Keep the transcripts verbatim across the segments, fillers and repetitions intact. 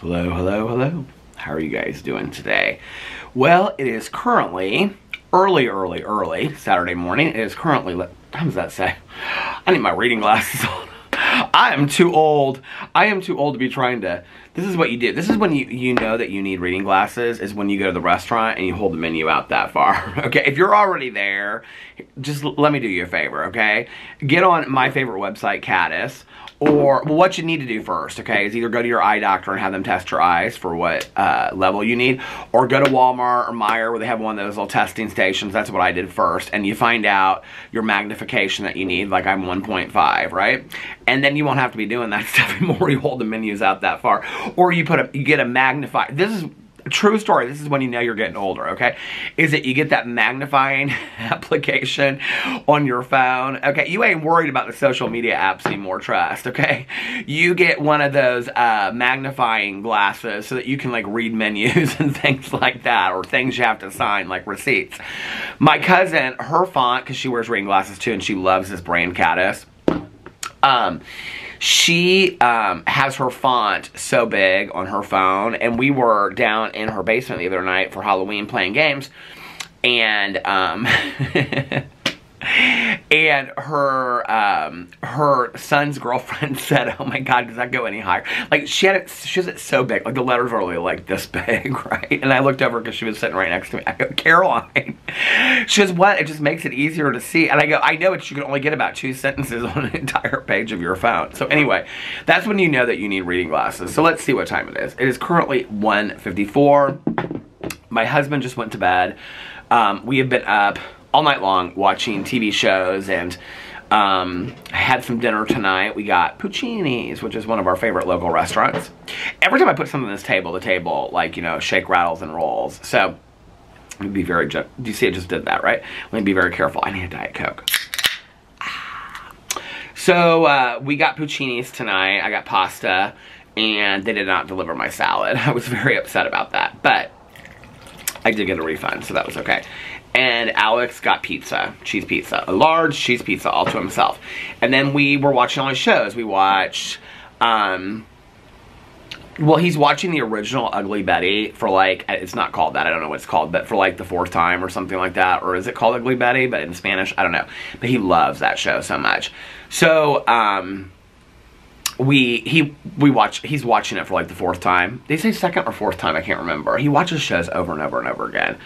Hello, hello, hello. How are you guys doing today? Well, it is currently early, early, early Saturday morning. It is currently, what time does that say? I need my reading glasses on. I am too old. I am too old to be trying to, this is what you do. This is when you, you know that you need reading glasses, is when you go to the restaurant and you hold the menu out that far. Okay, if you're already there, just let me do you a favor, okay? Get on my favorite website, Caddis, or well, what you need to do first, okay, is either go to your eye doctor and have them test your eyes for what uh, level you need, or go to Walmart or Meijer where they have one of those little testing stations. That's what I did first, and you find out your magnification that you need, like I'm one point five, right? And then you won't have to be doing that stuff anymore. You hold the menus out that far. Or you put a, you get a magnify. This is a true story. This is when you know you're getting older, okay? Is that you get that magnifying application on your phone. Okay, you ain't worried about the social media apps anymore, trust, okay? You get one of those uh, magnifying glasses so that you can like read menus and things like that, or things you have to sign like receipts. My cousin, her font, because she wears reading glasses too and she loves this brand Caddis, um, She um, has her font so big on her phone, and we were down in her basement the other night for Halloween playing games, and um, and her um, her son's girlfriend said, "Oh my God, does that go any higher?" Like she had it, she has it so big, like the letters are really like this big, right? And I looked over because she was sitting right next to me. I go, "Caroline," she goes, "What? It just makes it easier to see." And I go, "I know it. You can only get about two sentences on an entire page of your phone." So anyway, that's when you know that you need reading glasses. So let's see what time it is. It is currently one fifty-four. My husband just went to bed. Um, we have been up all night long watching T V shows, and um, had some dinner tonight. We got Puccini's, which is one of our favorite local restaurants. Every time I put something on this table, the table, like, you know, shake, rattles, and rolls. So, let me be very, do you see I just did that, right? Let me be very careful. I need a Diet Coke. Ah. So, uh, we got Puccini's tonight. I got pasta, and they did not deliver my salad. I was very upset about that, but I did get a refund, so that was okay. And Alex got pizza, cheese pizza, a large cheese pizza all to himself. And then we were watching all his shows. We watched, um, well, he's watching the original Ugly Betty for like, it's not called that, I don't know what it's called, but for like the fourth time or something like that. Or is it called Ugly Betty, but in Spanish? I don't know. But he loves that show so much. So, um... We, he, we watch, he's watching it for like the fourth time. They say second or fourth time, I can't remember. He watches shows over and over and over again.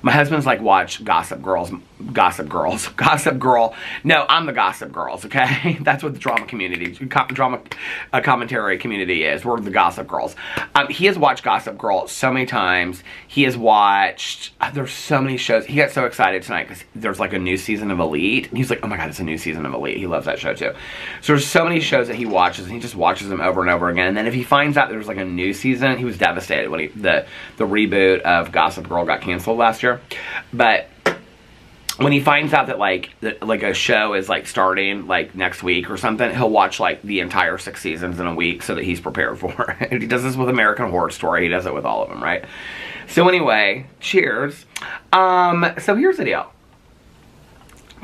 My husband's like, watch Gossip Girls, Gossip Girls, Gossip Girl. No, I'm the Gossip Girls, okay? That's what the drama community, drama uh, commentary community is. We're the Gossip Girls. Um, he has watched Gossip Girl so many times. He has watched, uh, there's so many shows. He got so excited tonight because there's like a new season of Elite. And he's like, oh my God, it's a new season of Elite. He loves that show too. So there's so many shows that he watches, and he just watches them over and over again. And then if he finds out there's like a new season, he was devastated when he, the, the reboot of Gossip Girl got canceled last year. But when he finds out that like that, like a show is like starting like next week or something, he'll watch like the entire six seasons in a week so that he's prepared for it. He does this with American Horror Story. He does it with all of them, right? So anyway, cheers. Um, so here's the deal.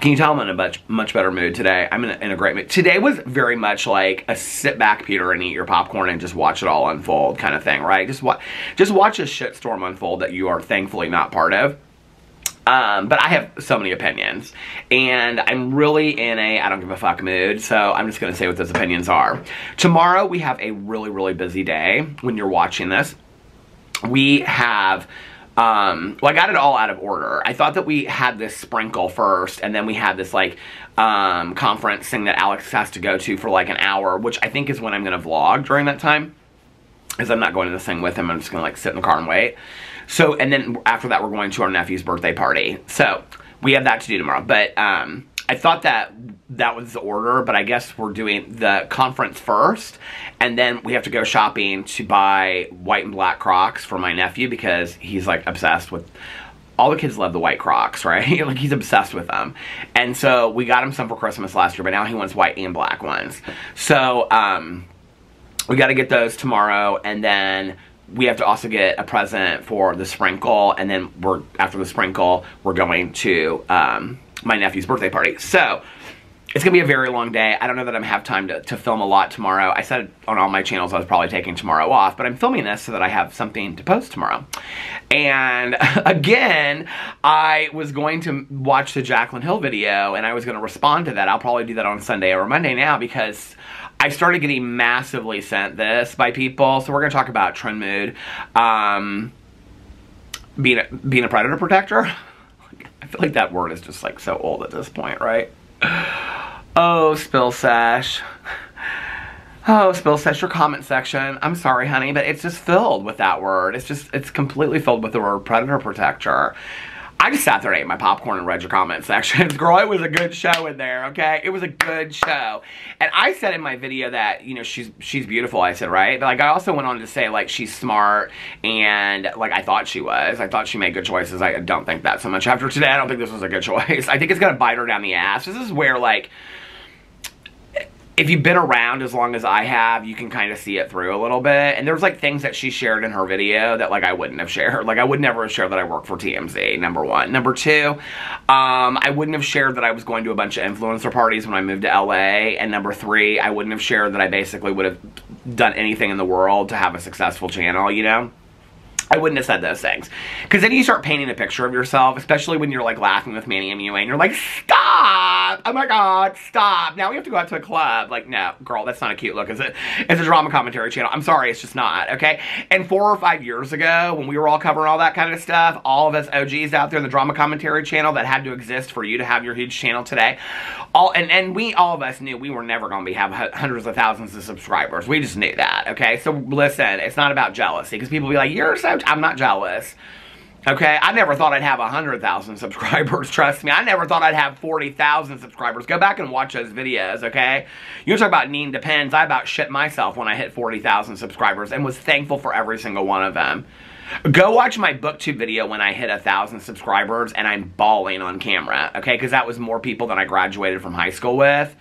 Can you tell I'm in a much, much better mood today? I'm in a, in a great mood. Today was very much like a sit back, Peter, and eat your popcorn and just watch it all unfold kind of thing, right? Just, wa just watch a shitstorm unfold that you are thankfully not part of. Um, but I have so many opinions, and I'm really in a I don't give a fuck mood, so I'm just going to say what those opinions are. Tomorrow we have a really, really busy day when you're watching this. We have... Um, well, I got it all out of order. I thought that we had this sprinkle first, and then we had this, like, um, conference thing that Alex has to go to for, like, an hour, which I think is when I'm going to vlog during that time, because I'm not going to this thing with him. I'm just going to, like, sit in the car and wait. So, and then after that, we're going to our nephew's birthday party. So, we have that to do tomorrow. But, um, I thought that that was the order, but I guess we're doing the conference first, and then we have to go shopping to buy white and black Crocs for my nephew because he's, like, obsessed with... All the kids love the white Crocs, right? Like, he's obsessed with them. And so we got him some for Christmas last year, but now he wants white and black ones. So, um, we got to get those tomorrow, and then... We have to also get a present for the sprinkle, and then we're after the sprinkle, we're going to um, my nephew's birthday party. So It's gonna be a very long day. I don't know that I'm gonna have time to, to film a lot tomorrow. I said on all my channels I was probably taking tomorrow off, but I'm filming this so that I have something to post tomorrow. And again, I was going to watch the Jaclyn Hill video and I was gonna respond to that. I'll probably do that on Sunday or Monday now because I started getting massively sent this by people. So we're gonna talk about Trend Mood, um, being a, being a predator protector. I feel like that word is just like so old at this point, right? Oh, Spill Sesh. Oh, Spill Sesh, your comment section. I'm sorry, honey, but it's just filled with that word. It's just, it's completely filled with the word predator protector. I just sat there and ate my popcorn and read your comment sections. Girl, it was a good show in there, okay? It was a good show. And I said in my video that, you know, she's she's beautiful, I said, right? But, like, I also went on to say, like, she's smart and, like, I thought she was. I thought she made good choices. I don't think that so much. After today, I don't think this was a good choice. I think it's going to bite her down the ass. This is where, like, if you've been around as long as I have, you can kind of see it through a little bit. And there's, like, things that she shared in her video that, like, I wouldn't have shared. Like, I would never have shared that I work for T M Z, number one. Number two, um, I wouldn't have shared that I was going to a bunch of influencer parties when I moved to L A. And number three, I wouldn't have shared that I basically would have done anything in the world to have a successful channel, you know? I wouldn't have said those things. Because then you start painting a picture of yourself, especially when you're like laughing with Manny M U A and you're like, stop! Oh my god, stop! Now we have to go out to a club. Like, no, girl, that's not a cute look, is it? It's a drama commentary channel. I'm sorry, it's just not, okay? And four or five years ago, when we were all covering all that kind of stuff, all of us O Gs out there in the drama commentary channel that had to exist for you to have your huge channel today, all and, and we, all of us knew we were never going to be have hundreds of thousands of subscribers. We just knew that, okay? So listen, it's not about jealousy, because people be like, you're so I'm not jealous, okay? I never thought I'd have one hundred thousand subscribers, trust me. I never thought I'd have forty thousand subscribers. Go back and watch those videos, okay? You talk about needing depends. I about shit myself when I hit forty thousand subscribers and was thankful for every single one of them. Go watch my BookTube video when I hit one thousand subscribers and I'm bawling on camera, okay? Because that was more people than I graduated from high school with.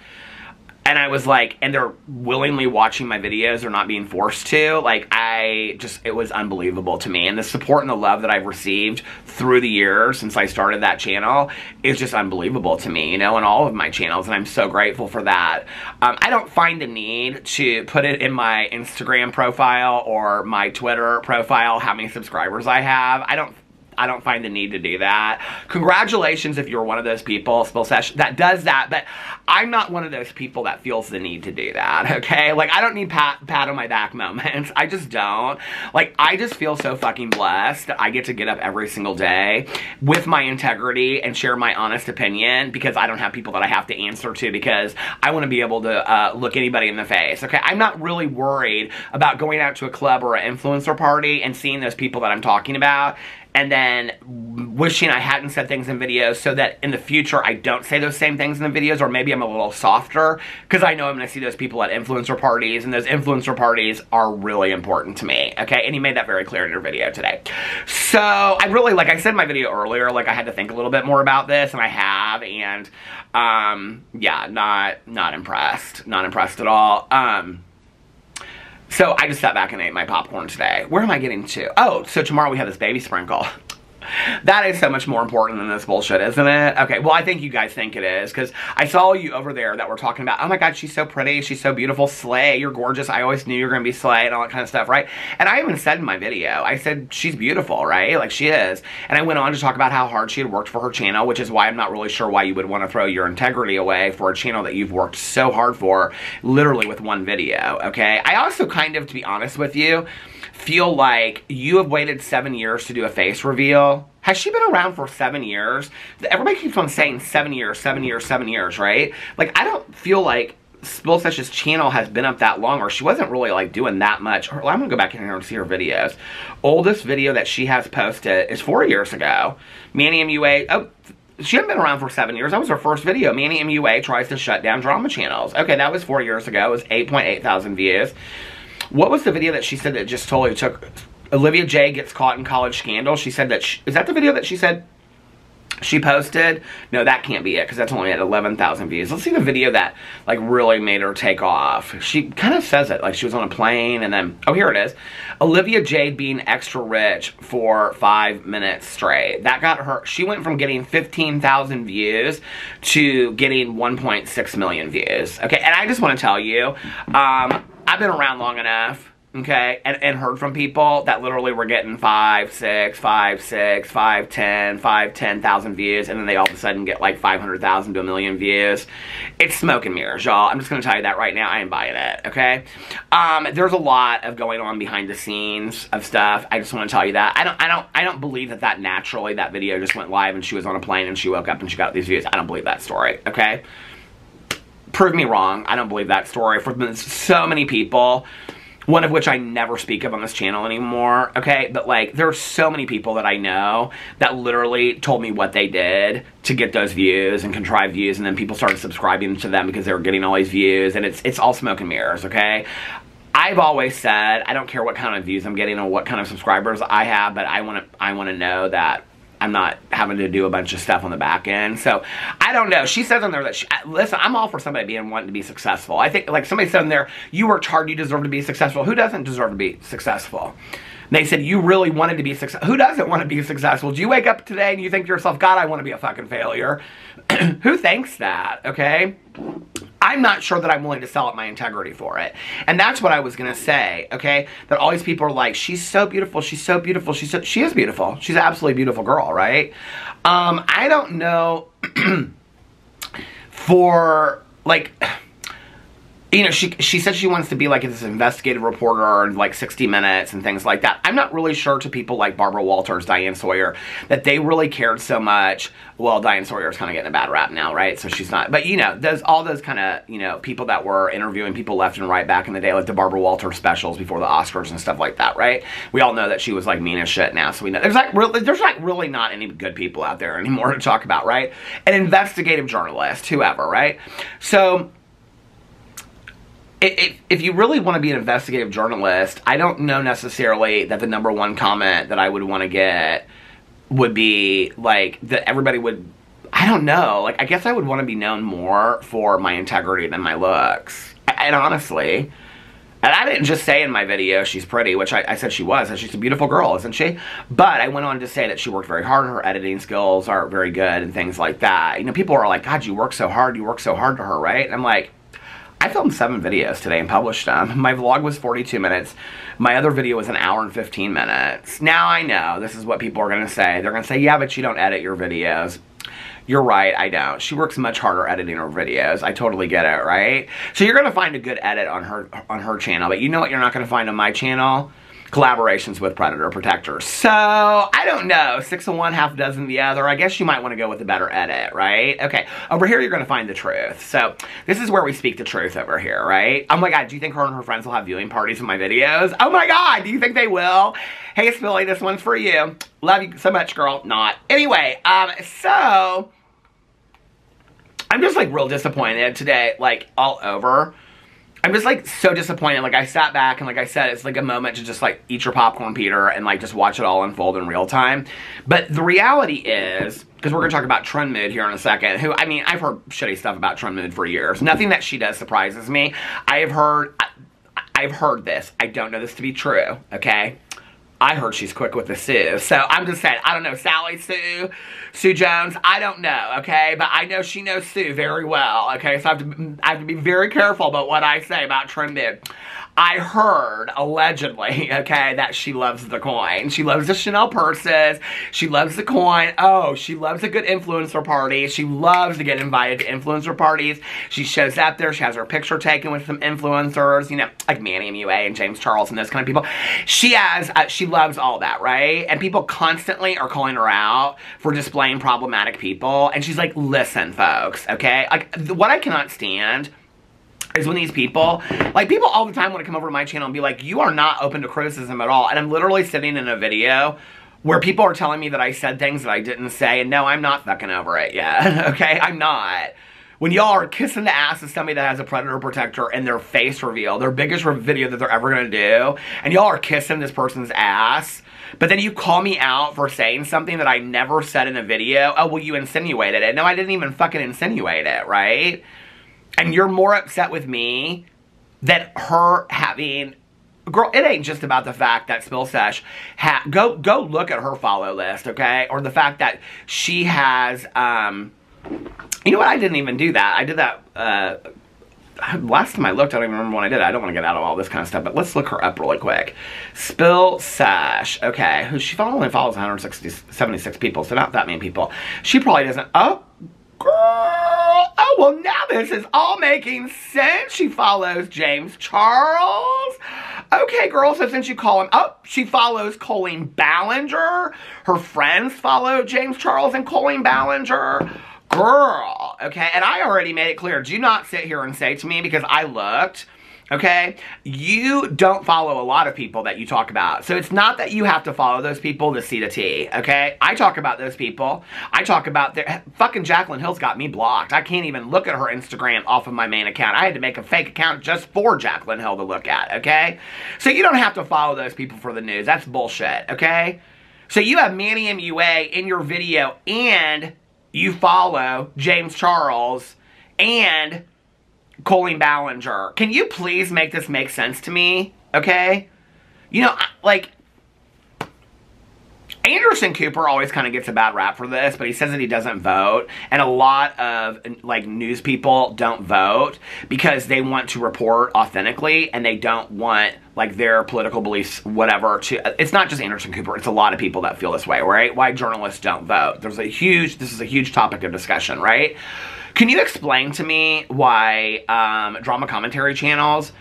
And I was like, and they're willingly watching my videos or not being forced to. Like, I just, it was unbelievable to me. And the support and the love that I've received through the years since I started that channel is just unbelievable to me, you know, and all of my channels. And I'm so grateful for that. Um, I don't find the need to put it in my Instagram profile or my Twitter profile how many subscribers I have. I don't. I don't find the need to do that. Congratulations if you're one of those people, Spill Sesh, that does that, but I'm not one of those people that feels the need to do that, okay? Like, I don't need pat, pat on my back moments. I just don't. Like, I just feel so fucking blessed that I get to get up every single day with my integrity and share my honest opinion because I don't have people that I have to answer to because I want to be able to uh, look anybody in the face, okay? I'm not really worried about going out to a club or an influencer party and seeing those people that I'm talking about and then wishing I hadn't said things in videos so that in the future I don't say those same things in the videos, or maybe I'm a little softer because I know I'm going to see those people at influencer parties, and those influencer parties are really important to me, okay? And you made that very clear in your video today. So I really, like I said in my video earlier, like I had to think a little bit more about this, and I have, and um, yeah, not, not impressed. Not impressed at all. Um... So I just sat back and ate my popcorn today. Where am I getting to? Oh, so tomorrow we have this baby sprinkle. That is so much more important than this bullshit, isn't it? Okay, well, I think you guys think it is, because I saw you over there that were talking about, oh my god, she's so pretty, she's so beautiful, slay, you're gorgeous, I always knew you were going to be slay, and all that kind of stuff, right? And I even said in my video, I said, she's beautiful, right? Like, she is. And I went on to talk about how hard she had worked for her channel, which is why I'm not really sure why you would want to throw your integrity away for a channel that you've worked so hard for, literally with one video, okay? I also kind of, to be honest with you, feel like you have waited seven years to do a face reveal. Has she been around for seven years? Everybody keeps on saying seven years, seven years, seven years, right? Like, I don't feel like Spill Sesh's channel has been up that long, or she wasn't really, like, doing that much. I'm going to go back in here and see her videos. Oldest video that she has posted is four years ago. Manny M U A, oh, she hadn't been around for seven years. That was her first video. Manny M U A tries to shut down drama channels. Okay, that was four years ago. It was eight point eight thousand views. What was the video that she said that just totally took? Olivia Jade gets caught in college scandal. She said that, she, is that the video that she said? she posted, no, that can't be it, because that's only at eleven thousand views. Let's see the video that, like, really made her take off. She kind of says it, like, she was on a plane, and then, oh, here it is. Olivia Jade being extra rich for five minutes straight. That got her, she went from getting fifteen thousand views to getting one point six million views. Okay, and I just want to tell you, um, I've been around long enough. Okay, and, and heard from people that literally were getting five, six, five, six, five, ten, five, ten thousand views, and then they all of a sudden get like five hundred thousand to a million views. It's smoke and mirrors, y'all. I'm just gonna tell you that right now. I ain't buying it. Okay, um, there's a lot of going on behind the scenes of stuff. I just want to tell you that. I don't, I don't, I don't believe that that naturally that video just went live and she was on a plane and she woke up and she got these views. I don't believe that story. Okay, prove me wrong. I don't believe that story. For so many people. One of which I never speak of on this channel anymore, okay? But, like, there are so many people that I know that literally told me what they did to get those views and contrive views, and then people started subscribing to them because they were getting all these views, and it's, it's all smoke and mirrors, okay? I've always said, I don't care what kind of views I'm getting or what kind of subscribers I have, but I want to I want to know that I'm not having to do a bunch of stuff on the back end. So, I don't know. She says in there that, she, listen, I'm all for somebody being wanting to be successful. I think, like, somebody said in there, you worked hard, you deserve to be successful. Who doesn't deserve to be successful? And they said, you really wanted to be successful. Who doesn't want to be successful? Do you wake up today and you think to yourself, God, I want to be a fucking failure? Who thinks that, okay? I'm not sure that I'm willing to sell out my integrity for it. And that's what I was going to say, okay? That all these people are like, she's so beautiful, she's so beautiful, she's so, she is beautiful. She's an absolutely beautiful girl, right? Um, I don't know for, like, you know, she, she said she wants to be, like, this investigative reporter and, like, sixty minutes and things like that. I'm not really sure to people like Barbara Walters, Diane Sawyer, that they really cared so much. Well, Diane Sawyer is kind of getting a bad rap now, right? So she's not. But, you know, those all those kind of, you know, people that were interviewing people left and right back in the day, like the Barbara Walters specials before the Oscars and stuff like that, right? We all know that she was, like, mean as shit now. So we know. There's, like, really, there's like really not any good people out there anymore to talk about, right? An investigative journalist, whoever, right? So If, if you really want to be an investigative journalist, I don't know necessarily that the number one comment that I would want to get would be, like, that everybody would, I don't know. Like, I guess I would want to be known more for my integrity than my looks. And honestly, and I didn't just say in my video she's pretty, which I, I said she was. And she's a beautiful girl, isn't she? But I went on to say that she worked very hard. Her editing skills are very good and things like that. You know, people are like, God, you work so hard. You work so hard to her, right? And I'm like, I filmed seven videos today and published them. My vlog was forty-two minutes. My other video was an hour and fifteen minutes. Now I know this is what people are going to say. They're going to say, yeah, but you don't edit your videos. You're right, I don't. She works much harder editing her videos. I totally get it, right? So you're going to find a good edit on her, on her channel, but you know what you're not going to find on my channel? Collaborations with predator protectors. So, I don't know. Six of one, half a dozen the other. I guess you might want to go with the better edit, right? Okay. Over here, you're going to find the truth. So, this is where we speak the truth over here, right? Oh my God, do you think her and her friends will have viewing parties in my videos? Oh my God, do you think they will? Hey, Spilly, this one's for you. Love you so much, girl. Not. Anyway, um, so, I'm just, like, real disappointed today, like, all over. I'm just, like, so disappointed. Like, I sat back and, like I said, it's, like, a moment to just, like, eat your popcorn, Peter, and, like, just watch it all unfold in real time. But the reality is, because we're going to talk about Trend Mood here in a second, who, I mean, I've heard shitty stuff about Trend Mood for years. Nothing that she does surprises me. I have heard, I, I've heard this. I don't know this to be true, okay? I heard she's quick with the Sue. So, I'm just saying, I don't know, Sally Sue, Sue Jones, I don't know, okay? But I know she knows Sue very well, okay? So, I have to, I have to be very careful about what I say about Trend Mood. I heard, allegedly, okay, that she loves the coin. She loves the Chanel purses. She loves the coin. Oh, she loves a good influencer party. She loves to get invited to influencer parties. She shows up there. She has her picture taken with some influencers, you know, like Manny M U A and James Charles and those kind of people. She has, uh, she loves all that, right? And people constantly are calling her out for displaying problematic people. And she's like, listen, folks, okay? Like, what I cannot stand is when these people, like, people all the time want to come over to my channel and be like, you are not open to criticism at all. And I'm literally sitting in a video where people are telling me that I said things that I didn't say, and no, I'm not fucking over it yet, okay? I'm not. when y'all are kissing the ass of somebody that has a predator protector in their face reveal, their biggest video that they're ever going to do, and y'all are kissing this person's ass, but then you call me out for saying something that I never said in a video. Oh, well, you insinuated it. No, I didn't even fucking insinuate it, right? And you're more upset with me than her having... Girl, it ain't just about the fact that Spill Sesh ha go go look at her follow list, okay? Or the fact that she has, um, you know what? I didn't even do that. I did that uh, last time I looked. I don't even remember when I did it. I don't want to get out of all this kind of stuff, but let's look her up really quick. Spill Sesh, okay? Who she only follows one hundred seventy-six people, so not that many people. She probably doesn't. Oh. Girl, oh, well, now this is all making sense. She follows James Charles. Okay, girl, so since you call him up, oh, she follows Colleen Ballinger. Her friends follow James Charles and Colleen Ballinger. Girl, okay, and I already made it clear. Do not sit here and say to me, because I looked, okay, you don't follow a lot of people that you talk about. So it's not that you have to follow those people to see the tea, okay? I talk about those people. I talk about their... Fucking Jaclyn Hill's got me blocked. I can't even look at her Instagram off of my main account. I had to make a fake account just for Jaclyn Hill to look at, okay? So you don't have to follow those people for the news. That's bullshit, okay? So you have Manny M U A in your video and you follow James Charles and... Colleen Ballinger. Can you please make this make sense to me? Okay? You know, I, like, Anderson Cooper always kind of gets a bad rap for this, but he says that he doesn't vote, and a lot of, like, news people don't vote because they want to report authentically, and they don't want, like, their political beliefs, whatever, to... It's not just Anderson Cooper. It's a lot of people that feel this way, right? Why journalists don't vote. There's a huge... This is a huge topic of discussion, right? Can you explain to me why um, drama commentary channels,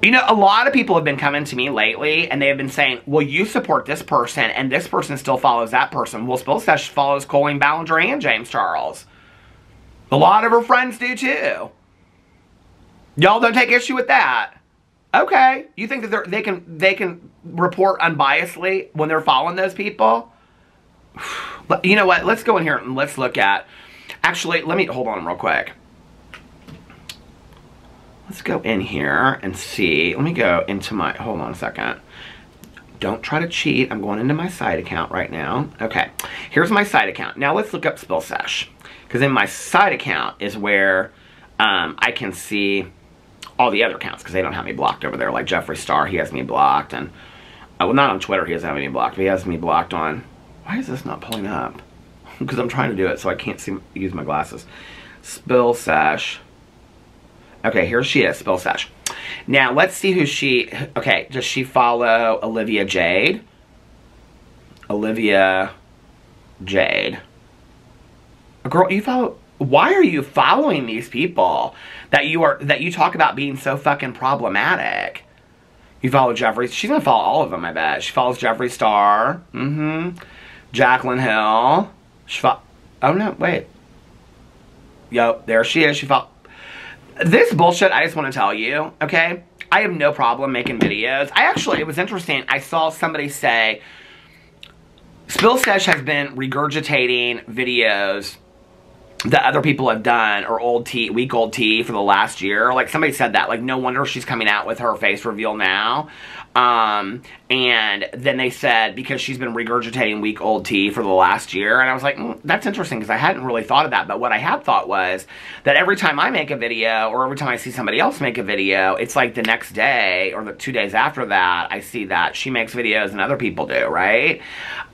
you know, a lot of people have been coming to me lately and they have been saying, well, you support this person and this person still follows that person. Well, Spill Sesh follows Colleen Ballinger and James Charles. A lot of her friends do too. Y'all don't take issue with that. Okay. You think that they can, they can report unbiasedly when they're following those people? But you know what? Let's go in here and let's look at... Actually, let me, hold on real quick. Let's go in here and see. Let me go into my, hold on a second. Don't try to cheat. I'm going into my side account right now. Okay, here's my side account. Now let's look up Spill Sesh. Because in my side account is where um, I can see all the other accounts. Because they don't have me blocked over there. Like Jeffree Star, he has me blocked. And, well, not on Twitter, he doesn't have me blocked. But he has me blocked on, why is this not pulling up? Because I'm trying to do it, so I can't see, use my glasses. Spill Sesh. Okay, here she is, Spill Sesh. Now, let's see who she... Okay, does she follow Olivia Jade? Olivia Jade. Girl, you follow... Why are you following these people that you are that you talk about being so fucking problematic? You follow Jeffree... She's going to follow all of them, I bet. She follows Jeffree Star. Mm-hmm. Jaclyn Hill. She fought. Oh no, wait. Yo, there she is. She fought. This bullshit, I just want to tell you, okay? I have no problem making videos. I actually, it was interesting. I saw somebody say, Spill Sesh has been regurgitating videos that other people have done or old tea, week old tea for the last year. Like somebody said that. Like no wonder she's coming out with her face reveal now. Um, and then they said because she's been regurgitating week old tea for the last year. And I was like, mm, that's interesting because I hadn't really thought of that. But what I had thought was that every time I make a video or every time I see somebody else make a video, it's like the next day or the two days after that, I see that she makes videos and other people do, right?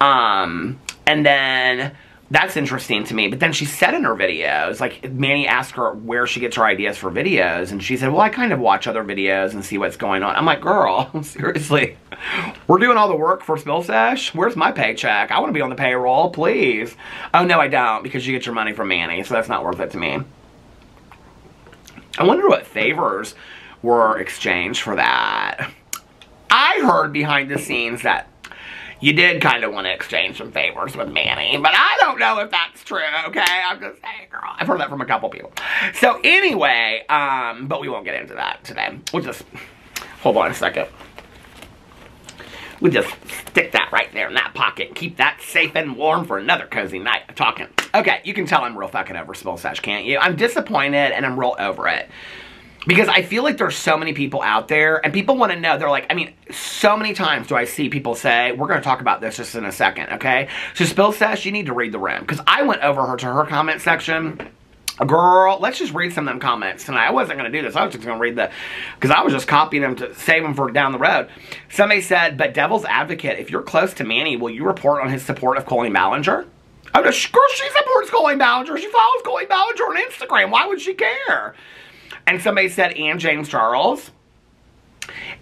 Um, and then... That's interesting to me. But then she said in her videos, like, Manny asked her where she gets her ideas for videos. And she said, well, I kind of watch other videos and see what's going on. I'm like, girl, seriously, we're doing all the work for Spill Sesh? Where's my paycheck? I want to be on the payroll, please. Oh, no, I don't, because you get your money from Manny, so that's not worth it to me. I wonder what favors were exchanged for that. I heard behind the scenes that you did kind of want to exchange some favors with Manny, but I don't know if that's true, okay? I'm just saying, girl. I've heard that from a couple people. So anyway, um, but we won't get into that today. We'll just, hold on a second. We just stick that right there in that pocket. Keep that safe and warm for another cozy night of talking. Okay, you can tell I'm real fucking over Spill Sesh, can't you? I'm disappointed and I'm real over it. Because I feel like there's so many people out there, and people want to know, they're like, I mean, so many times do I see people say, we're going to talk about this just in a second, okay? So Spill Sesh, you need to read the room. Because I went over her to her comment section. Girl, let's just read some of them comments tonight. I wasn't going to do this. I was just going to read the, because I was just copying them to save them for down the road. Somebody said, but devil's advocate, if you're close to Manny, will you report on his support of Colleen Ballinger? I'm just, girl, she supports Colleen Ballinger. She follows Colleen Ballinger on Instagram. Why would she care? And somebody said, and James Charles.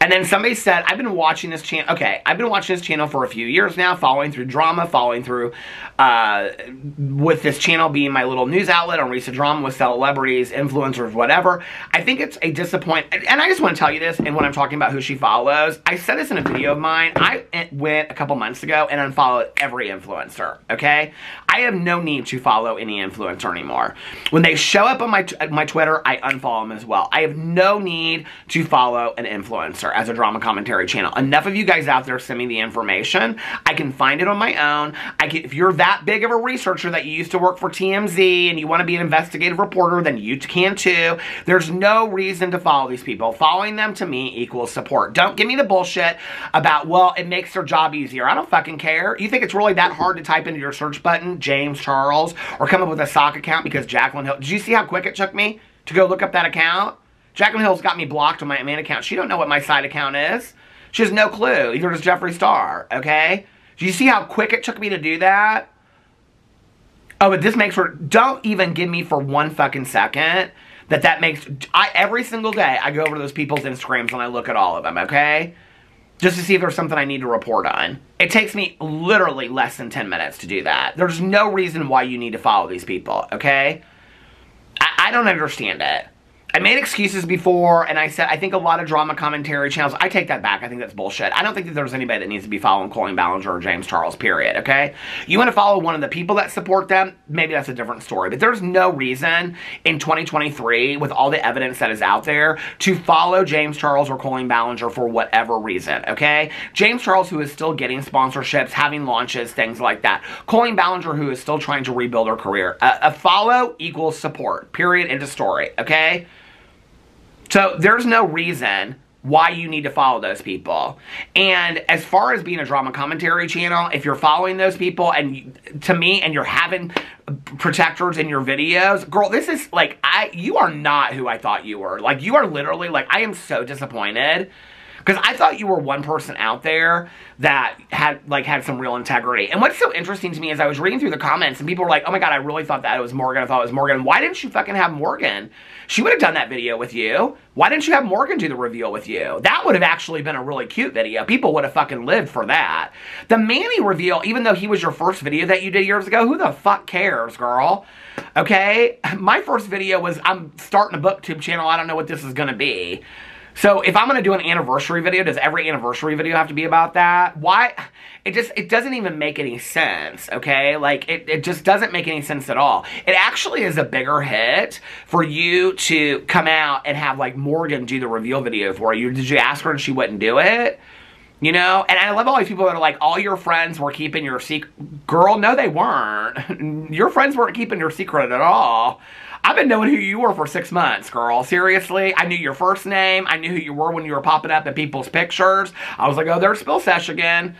And then somebody said, I've been watching this channel, okay, I've been watching this channel for a few years now, following through drama, following through uh, with this channel being my little news outlet on recent drama with celebrities, influencers, whatever. I think it's a disappointment, and I just want to tell you this, and when I'm talking about who she follows, I said this in a video of mine, I went a couple months ago and unfollowed every influencer, okay? I have no need to follow any influencer anymore. When they show up on my, my Twitter, I unfollow them as well. I have no need to follow an influencer. Influencer as a drama commentary channel. Enough of you guys out there sending the information. I can find it on my own. I can, if you're that big of a researcher that you used to work for T M Z and you want to be an investigative reporter, then you can too. There's no reason to follow these people. Following them to me equals support. Don't give me the bullshit about, well, it makes their job easier. I don't fucking care. You think it's really that hard to type into your search button, James Charles, or come up with a sock account because Jaclyn Hill. Did you see how quick it took me to go look up that account? Jaclyn Hill's got me blocked on my main account. She don't know what my side account is. She has no clue. Either does Jeffree Star, okay? Do you see how quick it took me to do that? Oh, but this makes her... Don't even give me for one fucking second that that makes... I, every single day, I go over to those people's Instagrams and I look at all of them, okay? Just to see if there's something I need to report on. It takes me literally less than ten minutes to do that. There's no reason why you need to follow these people, okay? I, I don't understand it. I made excuses before, and I said, I think a lot of drama commentary channels, I take that back. I think that's bullshit. I don't think that there's anybody that needs to be following Colleen Ballinger or James Charles, period, okay? You want to follow one of the people that support them, maybe that's a different story. But there's no reason in twenty twenty-three, with all the evidence that is out there, to follow James Charles or Colleen Ballinger for whatever reason, okay? James Charles, who is still getting sponsorships, having launches, things like that. Colleen Ballinger, who is still trying to rebuild her career. A, a follow equals support, period, end of story, okay? So there's no reason why you need to follow those people. And as far as being a drama commentary channel, if you're following those people and you, to me, and you're having protectors in your videos, girl, this is like, I, you are not who I thought you were. Like, you are literally like, I am so disappointed. Because I thought you were one person out there that had, like, had some real integrity. And what's so interesting to me is I was reading through the comments, and people were like, oh, my God, I really thought that it was Morgan. I thought it was Morgan. Why didn't you fucking have Morgan? She would have done that video with you. Why didn't you have Morgan do the reveal with you? That would have actually been a really cute video. People would have fucking lived for that. The Manny reveal, even though he was your first video that you did years ago, who the fuck cares, girl? Okay? My first video was, I'm starting a BookTube channel. I don't know what this is going to be. So if I'm going to do an anniversary video, does every anniversary video have to be about that? Why? It just, it doesn't even make any sense, okay? Like, it, it just doesn't make any sense at all. It actually is a bigger hit for you to come out and have, like, Morgan do the reveal video for you. Did you ask her and she wouldn't do it? You know? And I love all these people that are like, all your friends were keeping your secret. Girl, no, they weren't. Your friends weren't keeping your secret at all. I've been knowing who you were for six months, girl. Seriously. I knew your first name. I knew who you were when you were popping up in people's pictures. I was like, oh, there's Spill Sesh again.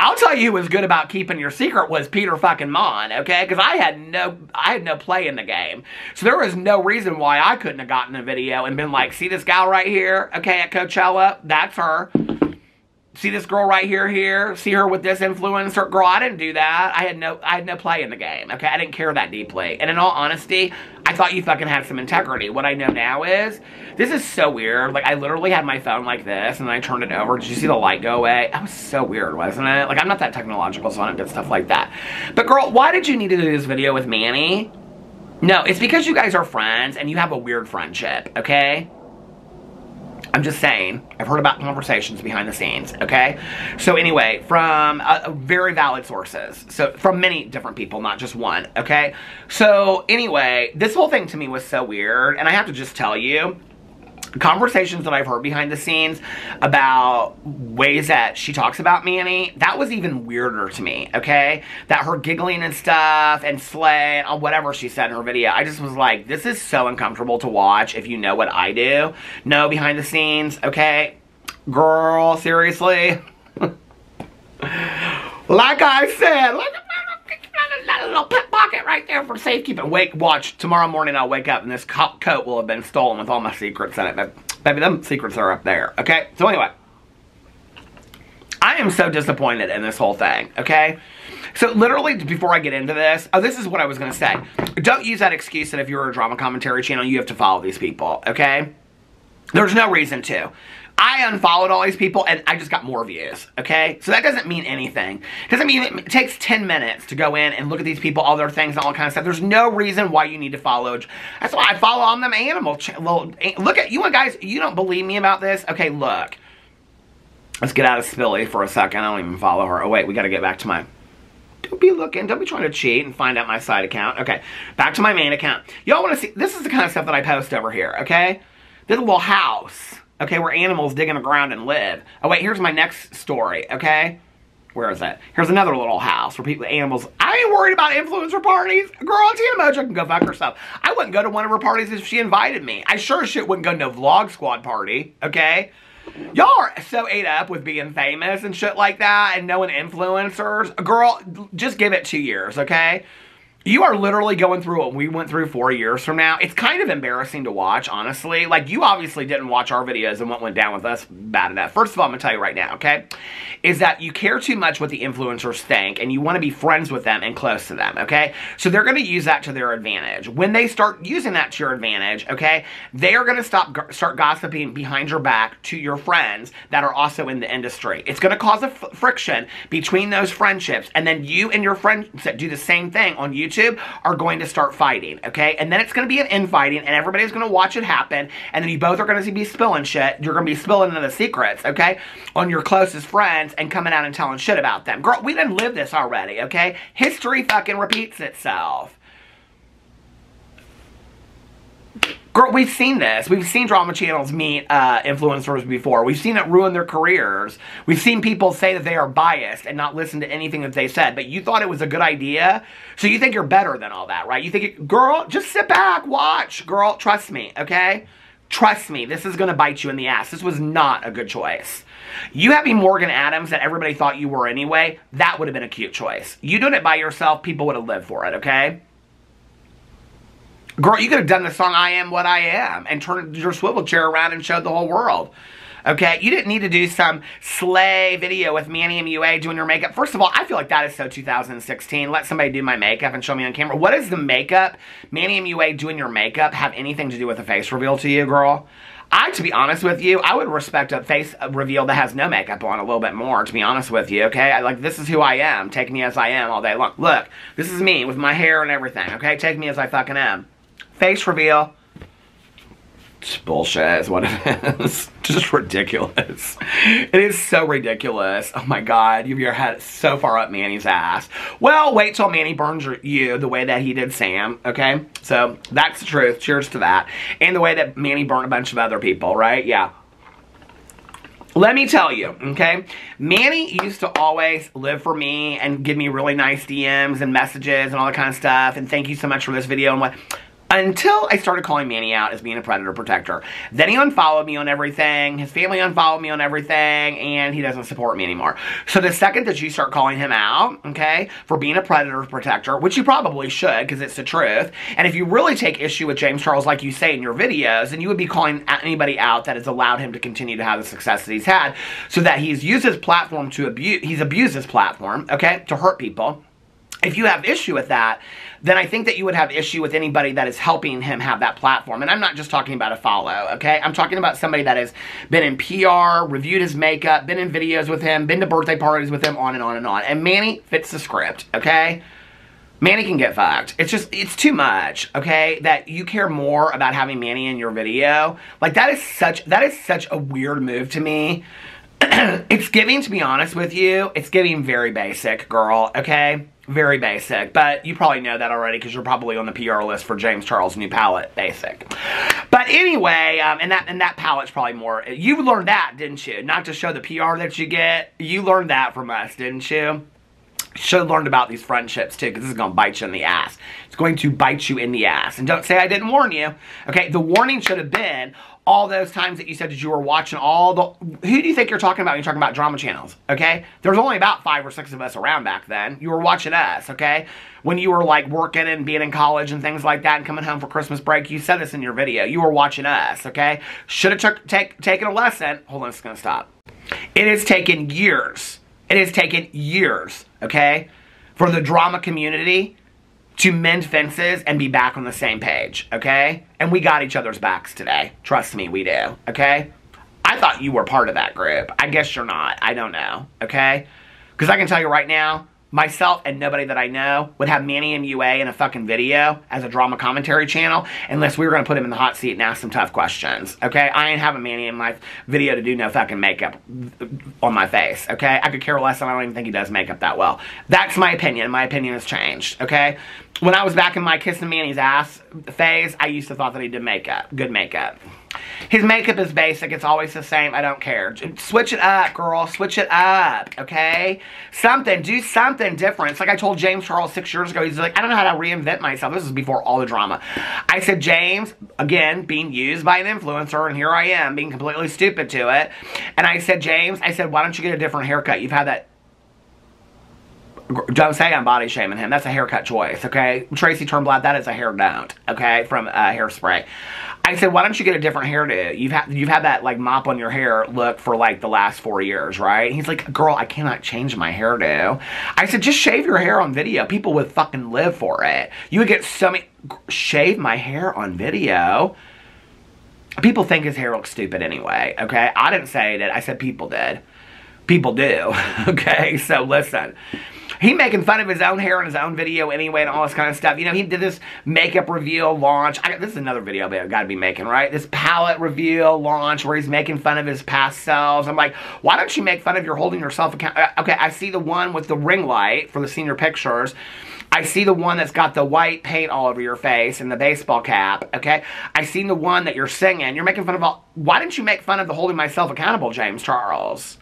I'll tell you who was good about keeping your secret was Peter fucking Monn, okay? Because I had no I had no play in the game. So there was no reason why I couldn't have gotten a video and been like, see this gal right here, okay, at Coachella? That's her. See this girl right here, here? See her with this influencer? Girl, I didn't do that. I had no I had no play in the game, okay? I didn't care that deeply. And in all honesty, I thought you fucking had some integrity. What I know now is, this is so weird. Like, I literally had my phone like this, and then I turned it over. Did you see the light go away? That was so weird, wasn't it? Like, I'm not that technological, so I don't do stuff like that. But, girl, why did you need to do this video with Manny? No, it's because you guys are friends, and you have a weird friendship, okay? I'm just saying, I've heard about conversations behind the scenes, okay? So anyway, from uh, very valid sources. So from many different people, not just one, okay? So anyway, this whole thing to me was so weird, and I have to just tell you, conversations that I've heard behind the scenes about ways that she talks about Manny, that was even weirder to me, okay? That her giggling and stuff and slaying or whatever she said in her video, I just was like, this is so uncomfortable to watch if you know what I do. No, behind the scenes, okay? Girl, seriously? Like I said, like a little pet pocket right there for safekeeping. Wake, watch. Tomorrow morning I'll wake up and this coat will have been stolen with all my secrets in it. But baby, them secrets are up there. Okay? So anyway, I am so disappointed in this whole thing. Okay? So literally, before I get into this, oh, this is what I was going to say. Don't use that excuse that if you're a drama commentary channel, you have to follow these people. Okay? There's no reason to. I unfollowed all these people, and I just got more views, okay? So that doesn't mean anything. It doesn't mean it takes ten minutes to go in and look at these people, all their things, all kind of stuff. There's no reason why you need to follow. That's why I follow on them animal channel. Look at, you know, guys, you don't believe me about this? Okay, look. Let's get out of Spilly for a second. I don't even follow her. Oh, wait, we got to get back to my... Don't be looking. Don't be trying to cheat and find out my side account. Okay, back to my main account. Y'all want to see... This is the kind of stuff that I post over here, okay? This little house... Okay, where animals dig in the ground and live. Oh, wait, here's my next story, okay? Where is that? Here's another little house where people, animals... I ain't worried about influencer parties. Girl, Tana Mongeau can go fuck herself. I wouldn't go to one of her parties if she invited me. I sure as shit wouldn't go to no Vlog Squad party, okay? Y'all are so ate up with being famous and shit like that and knowing influencers. Girl, just give it two years, okay? You are literally going through what we went through four years from now. It's kind of embarrassing to watch, honestly. Like, you obviously didn't watch our videos and what went down with us bad enough. First of all, I'm going to tell you right now, okay, is that you care too much what the influencers think, and you want to be friends with them and close to them, okay? So they're going to use that to their advantage. When they start using that to your advantage, okay, they are going to stop start gossiping behind your back to your friends that are also in the industry. It's going to cause a f friction between those friendships, and then you and your friends that do the same thing on YouTube are going to start fighting, okay? And then it's going to be an infighting, and everybody's going to watch it happen, and then you both are going to be spilling shit. You're going to be spilling the secrets, okay, on your closest friends and coming out and telling shit about them. Girl, we didn't live this already, okay? History fucking repeats itself. Girl, we've seen this. We've seen drama channels meet uh, influencers before. We've seen it ruin their careers. We've seen people say that they are biased and not listen to anything that they said. But you thought it was a good idea, so you think you're better than all that, right? You think, it, girl, just sit back, watch. Girl, trust me, okay? Trust me, this is going to bite you in the ass. This was not a good choice. You having Morgan Adams that everybody thought you were anyway, that would have been a cute choice. You doing it by yourself, people would have lived for it, okay? Girl, you could have done the song I Am What I Am and turned your swivel chair around and showed the whole world. Okay? You didn't need to do some slay video with Manny M U A doing your makeup. First of all, I feel like that is so two thousand sixteen. Let somebody do my makeup and show me on camera. What does the makeup, Manny M U A doing your makeup, have anything to do with a face reveal to you, girl? I, to be honest with you, I would respect a face reveal that has no makeup on a little bit more, to be honest with you, okay? I, like, this is who I am. Take me as I am all day long. Look, this is me with my hair and everything, okay? Take me as I fucking am. Face reveal. It's bullshit is what it is. Just ridiculous. It is so ridiculous. Oh my God. You've your head so far up Manny's ass. Well, wait till Manny burns you the way that he did Sam, okay? So that's the truth. Cheers to that. And the way that Manny burnt a bunch of other people, right? Yeah. Let me tell you, okay, Manny used to always live for me and give me really nice D Ms and messages and all that kind of stuff and thank you so much for this video and what... Until I started calling Manny out as being a predator protector. Then he unfollowed me on everything. His family unfollowed me on everything. And he doesn't support me anymore. So the second that you start calling him out, okay, for being a predator protector, which you probably should because it's the truth. And if you really take issue with James Charles like you say in your videos, then you would be calling anybody out that has allowed him to continue to have the success that he's had. So that he's used his platform to abuse, he's abused his platform, okay, to hurt people. If you have issue with that, then I think that you would have issue with anybody that is helping him have that platform. And I'm not just talking about a follow, okay? I'm talking about somebody that has been in P R, reviewed his makeup, been in videos with him, been to birthday parties with him, on and on and on. And Manny fits the script, okay? Manny can get fucked. It's just, it's too much, okay? That you care more about having Manny in your video. Like, that is such, that is such a weird move to me. It's giving, to be honest with you, it's giving very basic, girl, okay? Very basic. But you probably know that already because you're probably on the P R list for James Charles' new palette, basic. But anyway, um, and that and that palette's probably more... You learned that, didn't you? Not to show the P R that you get. You learned that from us, didn't you? Should have learned about these friendships, too, because this is going to bite you in the ass. It's going to bite you in the ass. And don't say I didn't warn you. Okay, the warning should have been all those times that you said that you were watching all the... Who do you think you're talking about when you're talking about drama channels, okay? There's only about five or six of us around back then. You were watching us, okay? When you were, like, working and being in college and things like that and coming home for Christmas break, you said this in your video. You were watching us, okay? Should have took, take, taken a lesson. Hold on, it's going to stop. It has taken years. It has taken years, okay, for the drama community to mend fences and be back on the same page, okay? And we got each other's backs today. Trust me, we do, okay? I thought you were part of that group. I guess you're not. I don't know, okay? Because I can tell you right now, myself and nobody that I know would have Manny M U A in a fucking video as a drama commentary channel unless we were going to put him in the hot seat and ask some tough questions, okay? I ain't having Manny in my video to do no fucking makeup on my face, okay? I could care less, and I don't even think he does makeup that well. That's my opinion. My opinion has changed, okay? When I was back in my kissing Manny's ass phase, I used to thought that he did makeup. Good makeup. His makeup is basic. It's always the same. I don't care. Switch it up, girl. Switch it up, okay? Something. Do something different. It's like I told James Charles six years ago. He's like, I don't know how to reinvent myself. This is before all the drama. I said, James, again, being used by an influencer, and here I am, being completely stupid to it. And I said, James, I said, why don't you get a different haircut? You've had that. Don't say I'm body shaming him. That's a haircut choice, okay? Tracy Turnblad, that is a hair don't, okay? From uh, Hairspray. I said, why don't you get a different hairdo? You've, ha you've had that, like, mop on your hair look for, like, the last four years, right? He's like, girl, I cannot change my hairdo. I said, just shave your hair on video. People would fucking live for it. You would get so many... Shave my hair on video? People think his hair looks stupid anyway, okay? I didn't say it. I said people did. People do, okay? So, listen... He making fun of his own hair in his own video anyway and all this kind of stuff. You know, he did this makeup reveal launch. I, this is another video that I've got to be making, right? This palette reveal launch where he's making fun of his past selves. I'm like, why don't you make fun of your holding yourself account? Okay, I see the one with the ring light for the senior pictures. I see the one that's got the white paint all over your face and the baseball cap, okay? I seen the one that you're singing. You're making fun of all... Why didn't you make fun of the holding myself accountable, James Charles?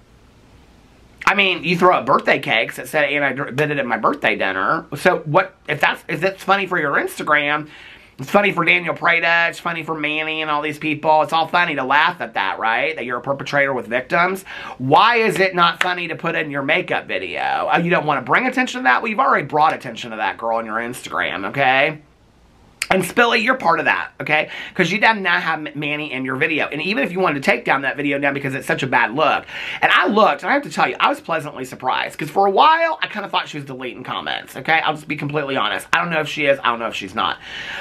I mean, you throw up birthday cakes that said, and I did it at my birthday dinner. So, what, if that's, if that's funny for your Instagram, it's funny for Daniel Prada, it's funny for Manny and all these people. It's all funny to laugh at that, right? That you're a perpetrator with victims. Why is it not funny to put in your makeup video? Oh, you don't want to bring attention to that? Well, you've already brought attention to that, girl, on your Instagram, okay? And Spilly, you're part of that, okay? Because you did not have Manny in your video. And even if you wanted to take down that video now because it's such a bad look. And I looked, and I have to tell you, I was pleasantly surprised. Because for a while, I kind of thought she was deleting comments, okay? I'll just be completely honest. I don't know if she is. I don't know if she's not.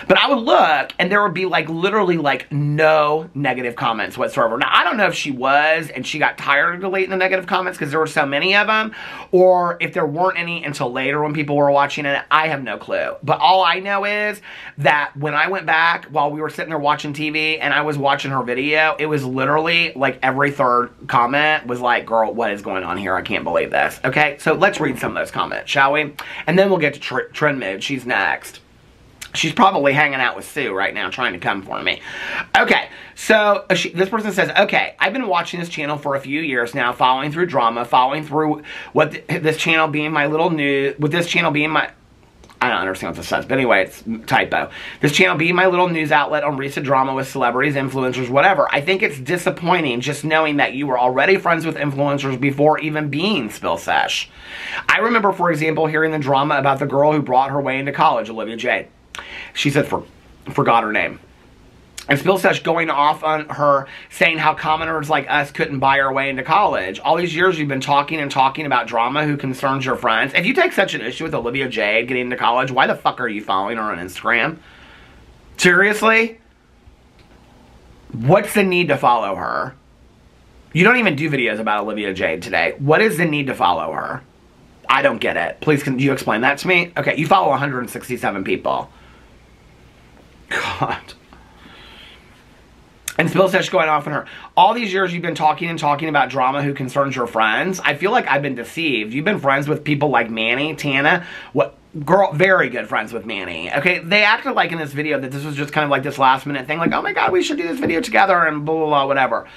But I would look, and there would be, like, literally, like, no negative comments whatsoever. Now, I don't know if she was, and she got tired of deleting the negative comments because there were so many of them. Or if there weren't any until later when people were watching it. I have no clue. But all I know is that when I went back while we were sitting there watching T V and I was watching her video, it was literally like every third comment was like, girl, what is going on here? I can't believe this. Okay, so let's read some of those comments, shall we? And then we'll get to tr Trend Mood. She's next. She's probably hanging out with Sue right now trying to come for me. Okay, so she, this person says, okay, I've been watching this channel for a few years now, following through drama, following through what th this channel being my little new, with this channel being my... I don't understand what this says, but anyway, it's typo. This channel being my little news outlet on recent drama with celebrities, influencers, whatever. I think it's disappointing just knowing that you were already friends with influencers before even being Spill Sesh. I remember, for example, hearing the drama about the girl who brought her way into college, Olivia Jade. She said, for, forgot her name. And Spill Sesh going off on her saying how commoners like us couldn't buy our way into college. All these years you've been talking and talking about drama who concerns your friends. If you take such an issue with Olivia Jade getting into college, why the fuck are you following her on Instagram? Seriously? What's the need to follow her? You don't even do videos about Olivia Jade today. What is the need to follow her? I don't get it. Please, can you explain that to me? Okay, you follow one hundred sixty-seven people. God. And Spill Sesh going off on her. All these years you've been talking and talking about drama who concerns your friends. I feel like I've been deceived. You've been friends with people like Manny, Tana, what girl, very good friends with Manny. Okay, they acted like in this video that this was just kind of like this last minute thing. Like, oh my God, we should do this video together and blah, blah, blah, whatever.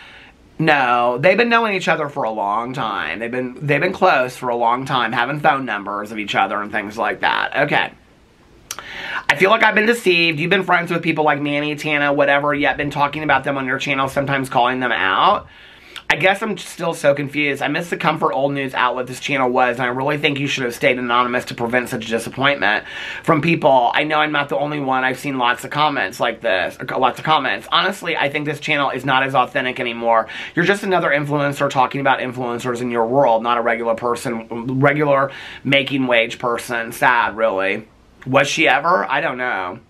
No, they've been knowing each other for a long time. They've been, they've been close for a long time, having phone numbers of each other and things like that. Okay. I feel like I've been deceived. You've been friends with people like Manny, Tana, whatever, yet been talking about them on your channel, sometimes calling them out. I guess I'm still so confused. I miss the comfort old news outlet this channel was, and I really think you should have stayed anonymous to prevent such disappointment from people. I know I'm not the only one. I've seen lots of comments like this, lots of comments. Honestly, I think this channel is not as authentic anymore. You're just another influencer talking about influencers in your world, not a regular person, regular making wage person. Sad, really. Was she ever? I don't know.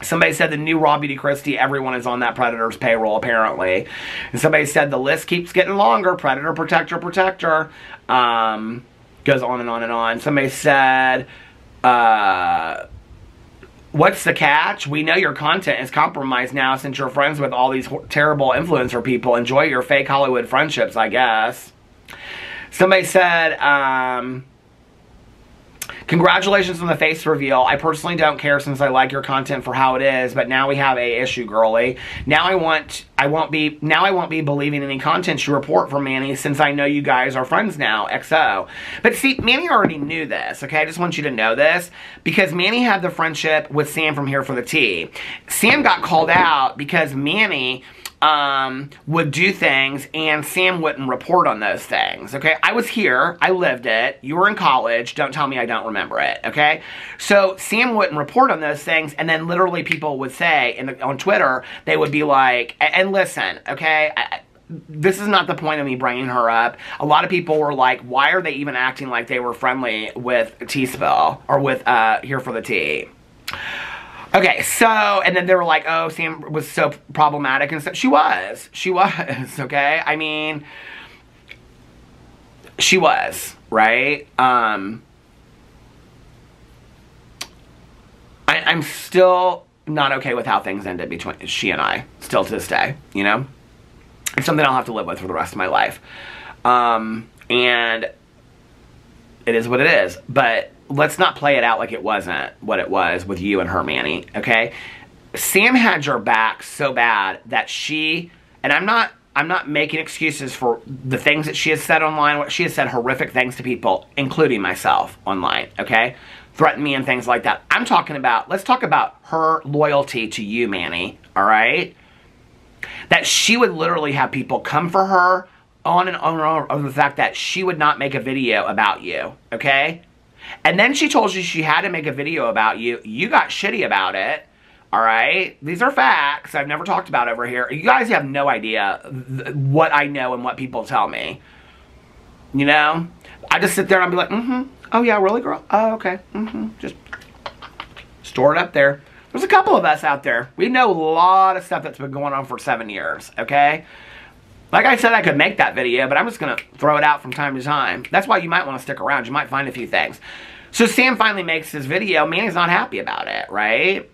Somebody said the new Raw Beauty Christie, everyone is on that Predator's payroll, apparently. And somebody said the list keeps getting longer. Predator, protector, protector. Um, goes on and on and on. Somebody said, uh, what's the catch? We know your content is compromised now since you're friends with all these terrible influencer people. Enjoy your fake Hollywood friendships, I guess. Somebody said, um... congratulations on the face reveal. I personally don't care since I like your content for how it is, but now we have a issue, girly. Now I want I won't be now I won't be believing any content you report from Manny since I know you guys are friends now. X O. But see, Manny already knew this, okay? I just want you to know this because Manny had the friendship with Sam from Here for the Tea. Sam got called out because Manny Um, would do things and Sam wouldn't report on those things, okay? I was here. I lived it. You were in college. Don't tell me I don't remember it, okay? So Sam wouldn't report on those things and then literally people would say in the, on Twitter, they would be like, and listen, okay? I, this is not the point of me bringing her up. A lot of people were like, why are they even acting like they were friendly with T-Spill or with uh, Here for the Tea? Okay, so, and then they were like, oh, Sam was so problematic and stuff. She was. She was, okay? I mean, she was, right? Um, I, I'm still not okay with how things ended between she and I, still to this day, you know? It's something I'll have to live with for the rest of my life. Um, and it is what it is, but let's not play it out like it wasn't what it was with you and her, Manny, okay? Sam had your back so bad that she, and I'm not I'm not making excuses for the things that she has said online. What she has said horrific things to people, including myself online, okay? Threatened me and things like that. I'm talking about, let's talk about her loyalty to you, Manny, all right? That she would literally have people come for her on and on and on over the fact that she would not make a video about you, okay? And then she told you she had to make a video about you. You got shitty about it, all right? These are facts I've never talked about over here. You guys have no idea what I know and what people tell me, you know? I just sit there and I'll be like, mm-hmm. Oh, yeah, really, girl? Oh, okay. Mm-hmm. Just store it up there. There's a couple of us out there. We know a lot of stuff that's been going on for seven years, okay? Like I said, I could make that video, but I'm just going to throw it out from time to time. That's why you might want to stick around. You might find a few things. So Sam finally makes his video. Manny's not happy about it, right?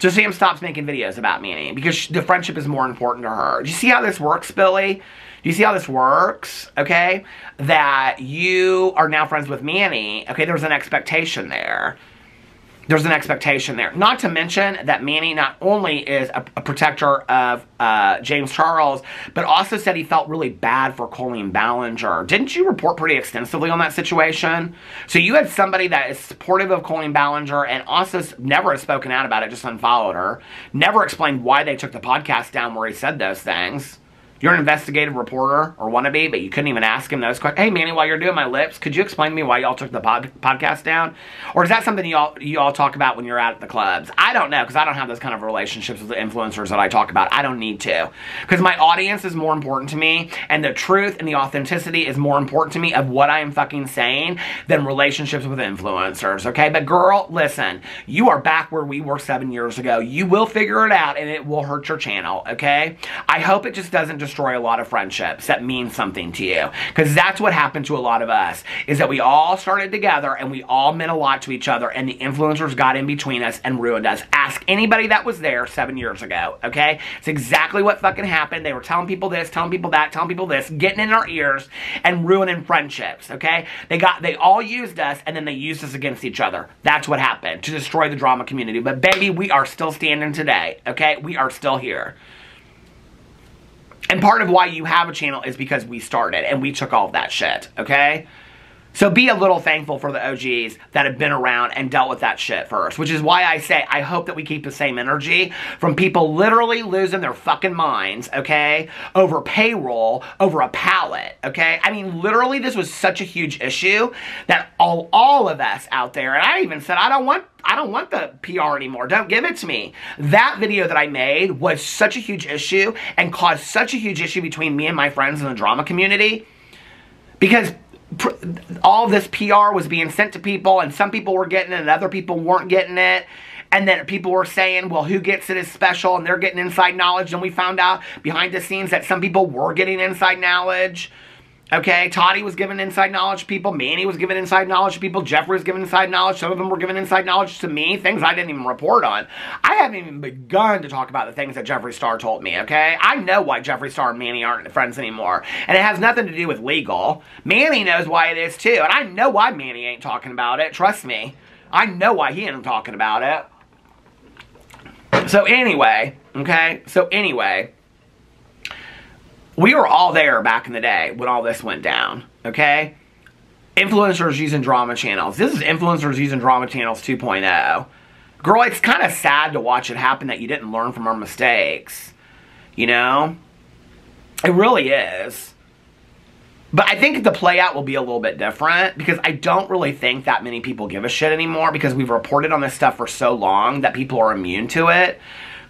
So Sam stops making videos about Manny because the friendship is more important to her. Do you see how this works, Billy? Do you see how this works? Okay? That you are now friends with Manny. Okay, there's an expectation there. There's an expectation there. Not to mention that Manny not only is a, a protector of uh, James Charles, but also said he felt really bad for Colleen Ballinger. Didn't you report pretty extensively on that situation? So you had somebody that is supportive of Colleen Ballinger and also never has spoken out about it, just unfollowed her. Never explained why they took the podcast down where he said those things. You're an investigative reporter or wannabe, but you couldn't even ask him those questions. Hey, Manny, while you're doing my lips, could you explain to me why y'all took the pod podcast down? Or is that something y'all you all talk about when you're out at the clubs? I don't know because I don't have those kind of relationships with the influencers that I talk about. I don't need to because my audience is more important to me and the truth and the authenticity is more important to me of what I am fucking saying than relationships with influencers, okay? But girl, listen, you are back where we were seven years ago. You will figure it out and it will hurt your channel, okay? I hope it just doesn't just destroy a lot of friendships that mean something to you. Because that's what happened to a lot of us, is that we all started together and we all meant a lot to each other, and the influencers got in between us and ruined us. Ask anybody that was there seven years ago, okay? It's exactly what fucking happened. They were telling people this, telling people that, telling people this, getting in our ears and ruining friendships, okay? They got, they all used us, and then they used us against each other. That's what happened, to destroy the drama community. But baby, we are still standing today, okay? We are still here. And part of why you have a channel is because we started and we took all of that shit, okay? So be a little thankful for the O Gs that have been around and dealt with that shit first, which is why I say I hope that we keep the same energy from people literally losing their fucking minds, okay, over payroll, over a pallet, okay? I mean, literally, this was such a huge issue that all, all of us out there, and I even said, I don't want I don't want the P R anymore. Don't give it to me. That video that I made was such a huge issue and caused such a huge issue between me and my friends in the drama community, because all this P R was being sent to people, and some people were getting it and other people weren't getting it. And then people were saying, well, who gets it is special, and they're getting inside knowledge. And we found out behind the scenes that some people were getting inside knowledge. Okay, Toddy was given inside knowledge to people. Manny was given inside knowledge to people. Jeffree was given inside knowledge. Some of them were given inside knowledge to me. Things I didn't even report on. I haven't even begun to talk about the things that Jeffree Star told me, okay? I know why Jeffree Star and Manny aren't friends anymore. And it has nothing to do with legal. Manny knows why it is, too. And I know why Manny ain't talking about it. Trust me. I know why he ain't talking about it. So anyway, okay? So anyway... we were all there back in the day when all this went down, okay? Influencers using drama channels. This is influencers using drama channels two point oh. Girl, it's kind of sad to watch it happen that you didn't learn from our mistakes, you know? It really is. But I think the play out will be a little bit different, because I don't really think that many people give a shit anymore, because we've reported on this stuff for so long that people are immune to it.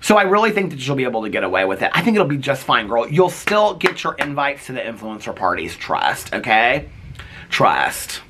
So I really think that you'll be able to get away with it. I think it'll be just fine, girl. You'll still get your invites to the influencer parties. Trust, okay? Trust.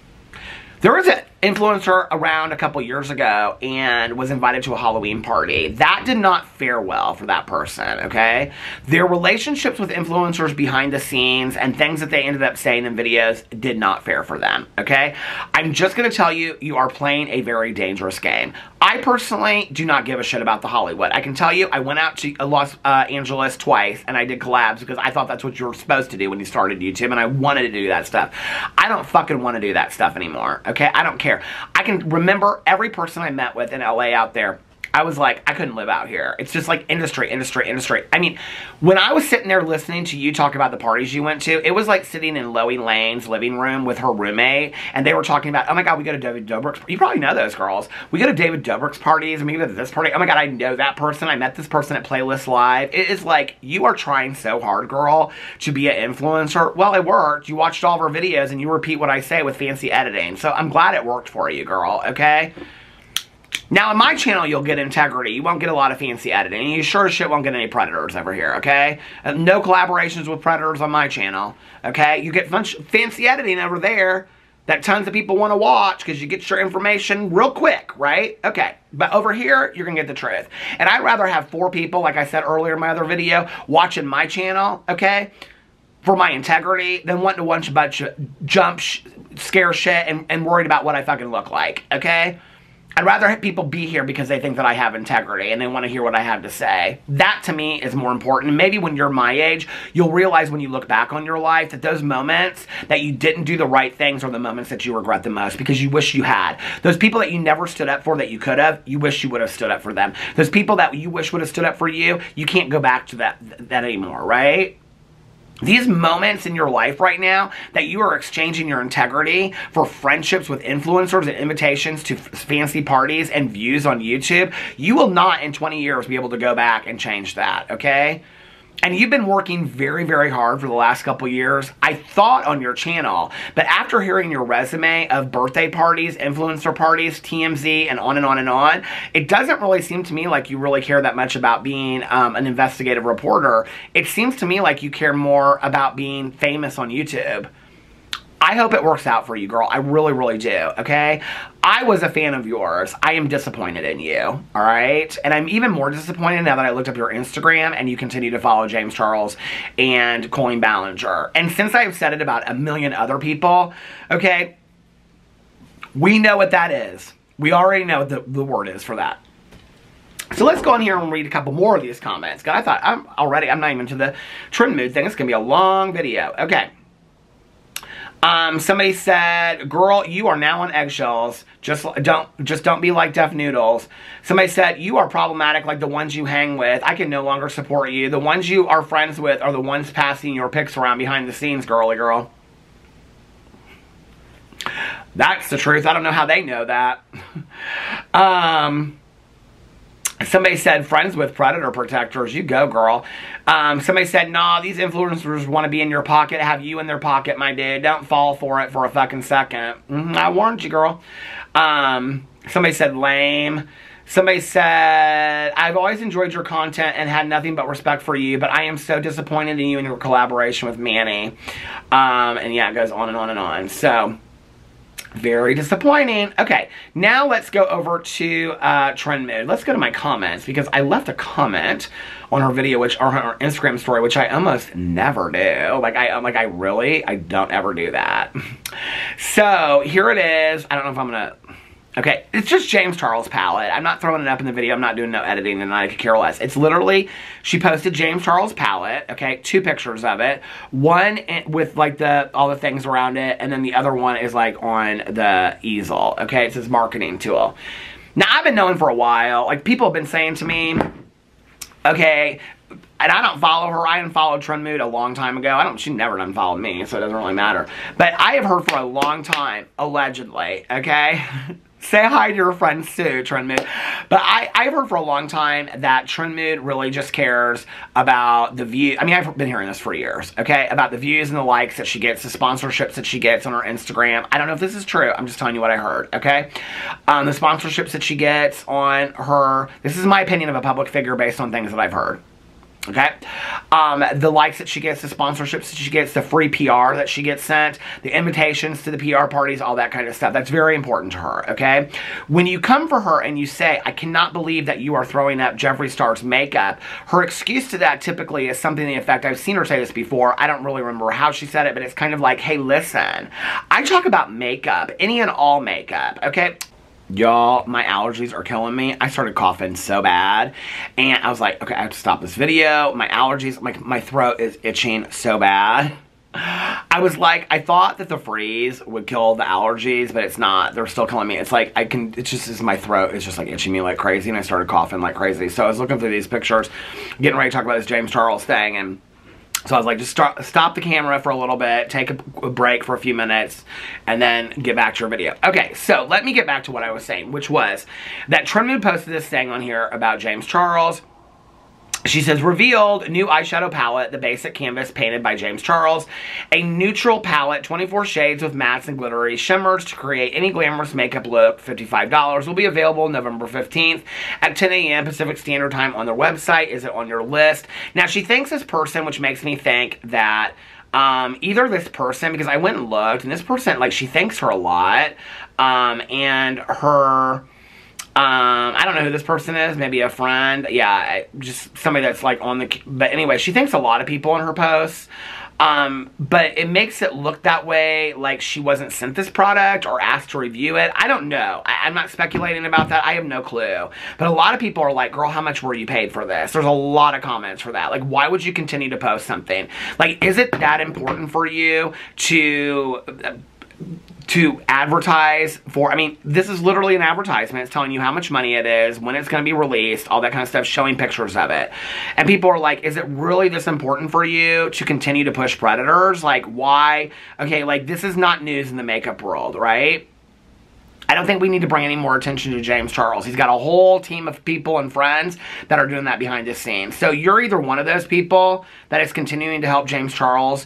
There was an influencer around a couple years ago and was invited to a Halloween party. That did not fare well for that person, okay? Their relationships with influencers behind the scenes and things that they ended up saying in videos did not fare for them, okay? I'm just going to tell you, you are playing a very dangerous game. I personally do not give a shit about the Hollywood. I can tell you, I went out to Los uh, Angeles twice, and I did collabs because I thought that's what you were supposed to do when you started YouTube, and I wanted to do that stuff. I don't fucking want to do that stuff anymore, okay? I don't care. I can remember every person I met with in L A out there. I was like, I couldn't live out here. It's just like industry, industry, industry. I mean, when I was sitting there listening to you talk about the parties you went to, it was like sitting in Loie Lane's living room with her roommate, and they were talking about, oh my God, we go to David Dobrik's. You probably know those girls. We go to David Dobrik's parties, and we go to this party. Oh my God, I know that person. I met this person at Playlist Live. It is like, you are trying so hard, girl, to be an influencer. Well, it worked. You watched all of our videos, and you repeat what I say with fancy editing. So I'm glad it worked for you, girl, okay? Now, on my channel, you'll get integrity. You won't get a lot of fancy editing. You sure as shit won't get any predators over here, okay? No collaborations with predators on my channel, okay? You get fancy editing over there that tons of people want to watch because you get your information real quick, right? Okay, but over here, you're going to get the truth. And I'd rather have four people, like I said earlier in my other video, watching my channel, okay, for my integrity than wanting to watch a bunch of jump, sh scare shit, and, and worried about what I fucking look like, okay? I'd rather have people be here because they think that I have integrity and they want to hear what I have to say. That, to me, is more important. Maybe when you're my age, you'll realize when you look back on your life that those moments that you didn't do the right things are the moments that you regret the most because you wish you had. Those people that you never stood up for that you could have, you wish you would have stood up for them. Those people that you wish would have stood up for you, you can't go back to that, that anymore, right? These moments in your life right now that you are exchanging your integrity for friendships with influencers and invitations to fancy parties and views on YouTube, you will not in twenty years be able to go back and change that, okay? And you've been working very, very hard for the last couple years, I thought, on your channel. But after hearing your resume of birthday parties, influencer parties, T M Z, and on and on and on, it doesn't really seem to me like you really care that much about being um, an investigative reporter. It seems to me like you care more about being famous on YouTube. I hope it works out for you, girl. I really, really do, okay? I was a fan of yours. I am disappointed in you, all right? And I'm even more disappointed now that I looked up your Instagram and you continue to follow James Charles and Colleen Ballinger. And since I've said it about a million other people, okay, we know what that is. We already know what the, the word is for that. So let's go on here and read a couple more of these comments. God, I thought, I'm already, I'm not even to the Trend Mood thing. It's going to be a long video. Okay. Um, somebody said, girl, you are now on eggshells. Just don't, just don't be like Def Noodles. Somebody said, you are problematic like the ones you hang with. I can no longer support you. The ones you are friends with are the ones passing your pics around behind the scenes, girly girl. That's the truth. I don't know how they know that. um... Somebody said, friends with predator protectors. You go, girl. Um, somebody said, nah, these influencers want to be in your pocket, have you in their pocket, my dude. Don't fall for it for a fucking second. Mm-hmm, I warned you, girl. Um, somebody said, lame. Somebody said, I've always enjoyed your content and had nothing but respect for you, but I am so disappointed in you and your collaboration with Manny. Um, and yeah, it goes on and on and on. So... very disappointing. Okay, now let's go over to uh, Trend Mood. Let's go to my comments because I left a comment on her video, which or her Instagram story, which I almost never do. Like I, I'm like I really, I don't ever do that. So here it is. I don't know if I'm gonna. Okay, it's just James Charles palette. I'm not throwing it up in the video. I'm not doing no editing and I could care less. It's literally, she posted James Charles palette, okay, two pictures of it. One with like the all the things around it and then the other one is like on the easel, okay? It's his marketing tool. Now, I've been knowing for a while. Like, people have been saying to me, okay, and I don't follow her. I unfollowed Trend Mood a long time ago. I don't. She never unfollowed me, so it doesn't really matter. But I have heard for a long time, allegedly, okay? Say hi to your friends too, Trend Mood. But I, I've heard for a long time that Trend Mood really just cares about the view. I mean, I've been hearing this for years, okay? About the views and the likes that she gets, the sponsorships that she gets on her Instagram. I don't know if this is true. I'm just telling you what I heard, okay? Um, the sponsorships that she gets on her... This is my opinion of a public figure based on things that I've heard. Okay, um, the likes that she gets, the sponsorships that she gets, the free P R that she gets sent, the invitations to the P R parties, all that kind of stuff. That's very important to her, okay? When you come for her and you say, I cannot believe that you are throwing up Jeffree Star's makeup, her excuse to that typically is something to the effect, I've seen her say this before, I don't really remember how she said it, but it's kind of like, hey, listen, I talk about makeup, any and all makeup, okay? Y'all, my allergies are killing me. I started coughing so bad. And I was like, okay, I have to stop this video. My allergies, my, my throat is itching so bad. I was like, I thought that the freeze would kill the allergies, but it's not. They're still killing me. It's like, I can, it's just, it's my throat is just like itching me like crazy. And I started coughing like crazy. So I was looking through these pictures, getting ready to talk about this James Charles thing. And so I was like, just start, stop the camera for a little bit, take a break for a few minutes, and then get back to your video. Okay, so let me get back to what I was saying, which was that Trend Mood posted this thing on here about James Charles. She says, revealed, new eyeshadow palette, the basic canvas painted by James Charles. A neutral palette, twenty-four shades with mattes and glittery shimmers to create any glamorous makeup look, fifty-five dollars. Will be available November fifteenth at ten A M Pacific Standard Time on their website. Is it on your list? Now, she thanks this person, which makes me think that um, either this person, because I went and looked, and this person, like, she thanks her a lot, um, and her... Um, I don't know who this person is, maybe a friend, yeah, just somebody that's like on the, but anyway, she thanks a lot of people in her posts, um, but it makes it look that way, like she wasn't sent this product or asked to review it. I don't know. I, I'm not speculating about that. I have no clue, but a lot of people are like, girl, how much were you paid for this? There's a lot of comments for that. Like, why would you continue to post something? Like, is it that important for you to... Uh, to advertise for, I mean, this is literally an advertisement. It's telling you how much money it is, when it's going to be released, all that kind of stuff, showing pictures of it. And people are like, is it really this important for you to continue to push predators? Like, why? Okay, like, this is not news in the makeup world, right? I don't think we need to bring any more attention to James Charles. He's got a whole team of people and friends that are doing that behind the scenes. So you're either one of those people that is continuing to help James Charles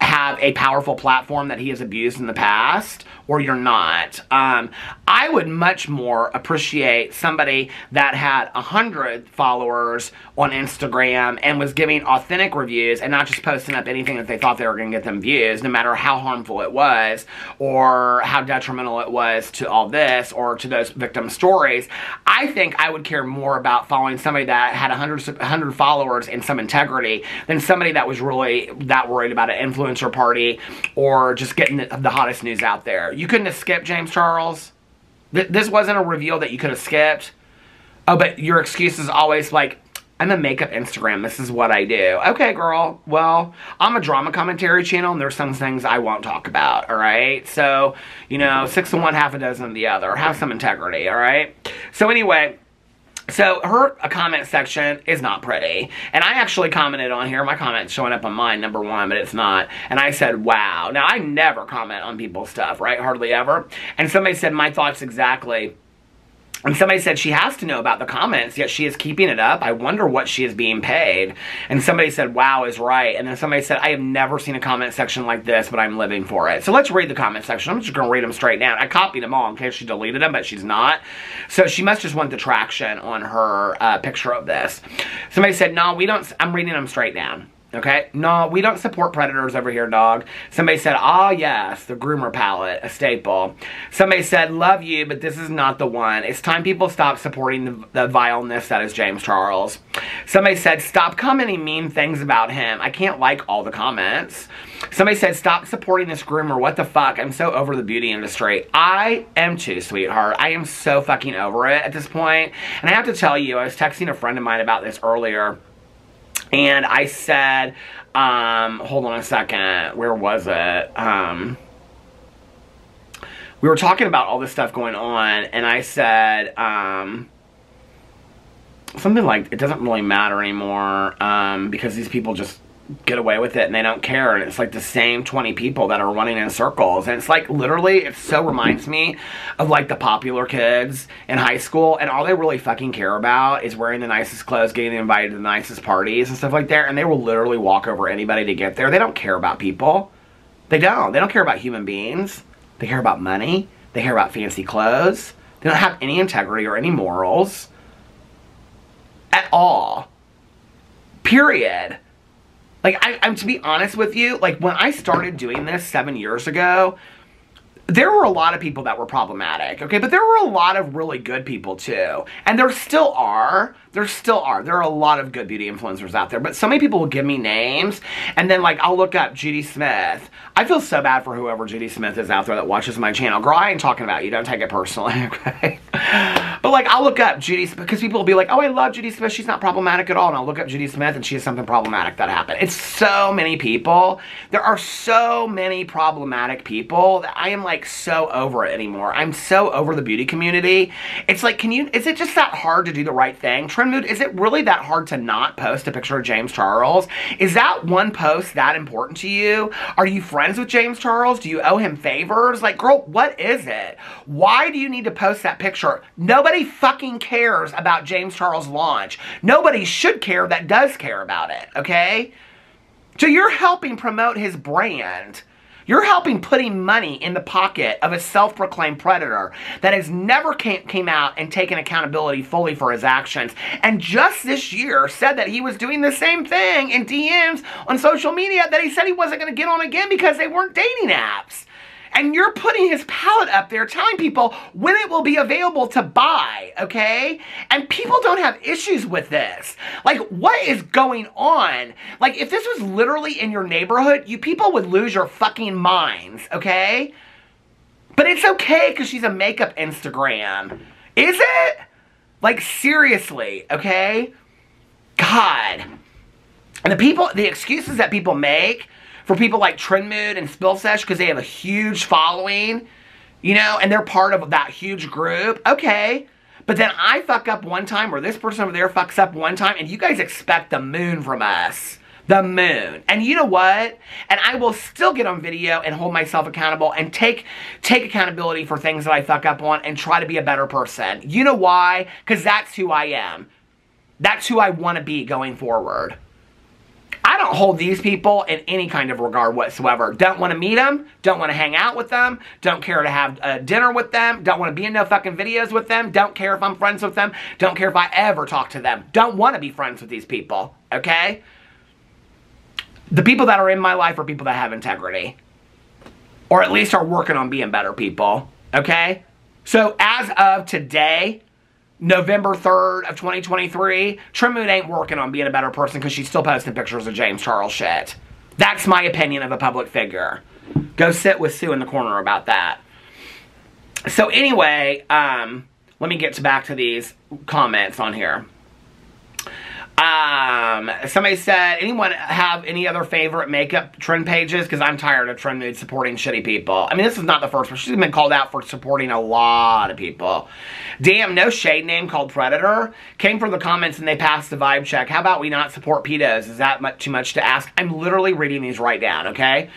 have a powerful platform that he has abused in the past, or you're not. Um, I would much more appreciate somebody that had one hundred followers on Instagram and was giving authentic reviews and not just posting up anything that they thought they were going to get them views, no matter how harmful it was or how detrimental it was to all this or to those victim stories. I think I would care more about following somebody that had one hundred, one hundred followers and some integrity than somebody that was really that worried about an influencer party or just getting the, the hottest news out there. You couldn't have skipped James Charles. Th this wasn't a reveal that you could have skipped. Oh, but your excuse is always like, I'm a makeup Instagram. This is what I do. Okay, girl. Well, I'm a drama commentary channel, and there's some things I won't talk about, all right? So, you know, six of one, half a dozen of the other. Have some integrity, all right? So, anyway... So, her comment section is not pretty. And I actually commented on here. My comment's showing up on mine, number one, but it's not. And I said, wow. Now, I never comment on people's stuff, right? Hardly ever. And somebody said, my thoughts exactly. And somebody said, she has to know about the comments, yet she is keeping it up. I wonder what she is being paid. And somebody said, wow is right. And then somebody said, I have never seen a comment section like this, but I'm living for it. So let's read the comment section. I'm just going to read them straight down. I copied them all in case she deleted them, but she's not. So she must just want the traction on her uh, picture of this. Somebody said, no, we don't. I'm reading them straight down. Okay? No, we don't support predators over here, dog. Somebody said, ah, yes, the groomer palette, a staple. Somebody said, love you, but this is not the one. It's time people stop supporting the, the vileness that is James Charles. Somebody said, stop commenting mean things about him. I can't like all the comments. Somebody said, stop supporting this groomer. What the fuck? I'm so over the beauty industry. I am too, sweetheart. I am so fucking over it at this point. And I have to tell you, I was texting a friend of mine about this earlier. And I said, um, hold on a second, where was it? Um, we were talking about all this stuff going on, and I said, um, something like, it doesn't really matter anymore, um, because these people just get away with it and they don't care, and it's like the same twenty people that are running in circles, and it's like literally it so reminds me of like the popular kids in high school, and all they really fucking care about is wearing the nicest clothes, getting invited to the nicest parties and stuff like that, and they will literally walk over anybody to get there. They don't care about people. They don't. They don't care about human beings. They care about money. They care about fancy clothes. They don't have any integrity or any morals at all. Period. Like, I, I'm, to be honest with you, like, when I started doing this seven years ago, there were a lot of people that were problematic, okay? But there were a lot of really good people, too. And there still are. There still are. There are a lot of good beauty influencers out there. But so many people will give me names, and then, like, I'll look up Judy Smith. I feel so bad for whoever Judy Smith is out there that watches my channel. Girl, I ain't talking about you. Don't take it personally, okay? But, like, I'll look up Judy Smith, because people will be like, oh, I love Judy Smith. She's not problematic at all. And I'll look up Judy Smith, and she has something problematic that happened. It's so many people. There are so many problematic people that I am, like, so over it anymore. I'm so over the beauty community. It's like, can you, is it just that hard to do the right thing? Trend Mood, is it really that hard to not post a picture of James Charles? Is that one post that important to you? Are you friends with James Charles? Do you owe him favors? Like, girl, what is it? Why do you need to post that picture? Nobody fucking cares about James Charles' launch. Nobody should care that does care about it, okay? So you're helping promote his brand. You're helping putting money in the pocket of a self-proclaimed predator that has never came out and taken accountability fully for his actions. And just this year said that he was doing the same thing in D Ms on social media that he said he wasn't going to get on again because they weren't dating apps. And you're putting his palette up there, telling people when it will be available to buy, okay? And people don't have issues with this. Like, what is going on? Like, if this was literally in your neighborhood, you people would lose your fucking minds, okay? But it's okay because she's a makeup Instagram. Is it? Like, seriously, okay? God. And the people, the excuses that people make for people like Trend Mood and Spill Sesh, because they have a huge following, you know, and they're part of that huge group, okay, but then I fuck up one time, or this person over there fucks up one time, and you guys expect the moon from us. The moon. And you know what? And I will still get on video and hold myself accountable and take take accountability for things that I fuck up on and try to be a better person. You know why? Because that's who I am. That's who I want to be going forward. I don't hold these people in any kind of regard whatsoever. Don't want to meet them. Don't want to hang out with them. Don't care to have uh, dinner with them. Don't want to be in no fucking videos with them. Don't care if I'm friends with them. Don't care if I ever talk to them. Don't want to be friends with these people, okay? The people that are in my life are people that have integrity. Or at least are working on being better people, okay? So as of today, November third of twenty twenty-three, Trend Mood ain't working on being a better person because she's still posting pictures of James Charles shit. That's my opinion of a public figure. Go sit with Sue in the corner about that. So anyway, um, let me get to back to these comments on here. Um, somebody said, anyone have any other favorite makeup trend pages? Because I'm tired of Trend Mood supporting shitty people. I mean, this is not the first one. She's been called out for supporting a lot of people. Damn, no shade name called Predator. Came from the comments and they passed the vibe check. How about we not support pedos? Is that much, too much to ask? I'm literally reading these right down, okay?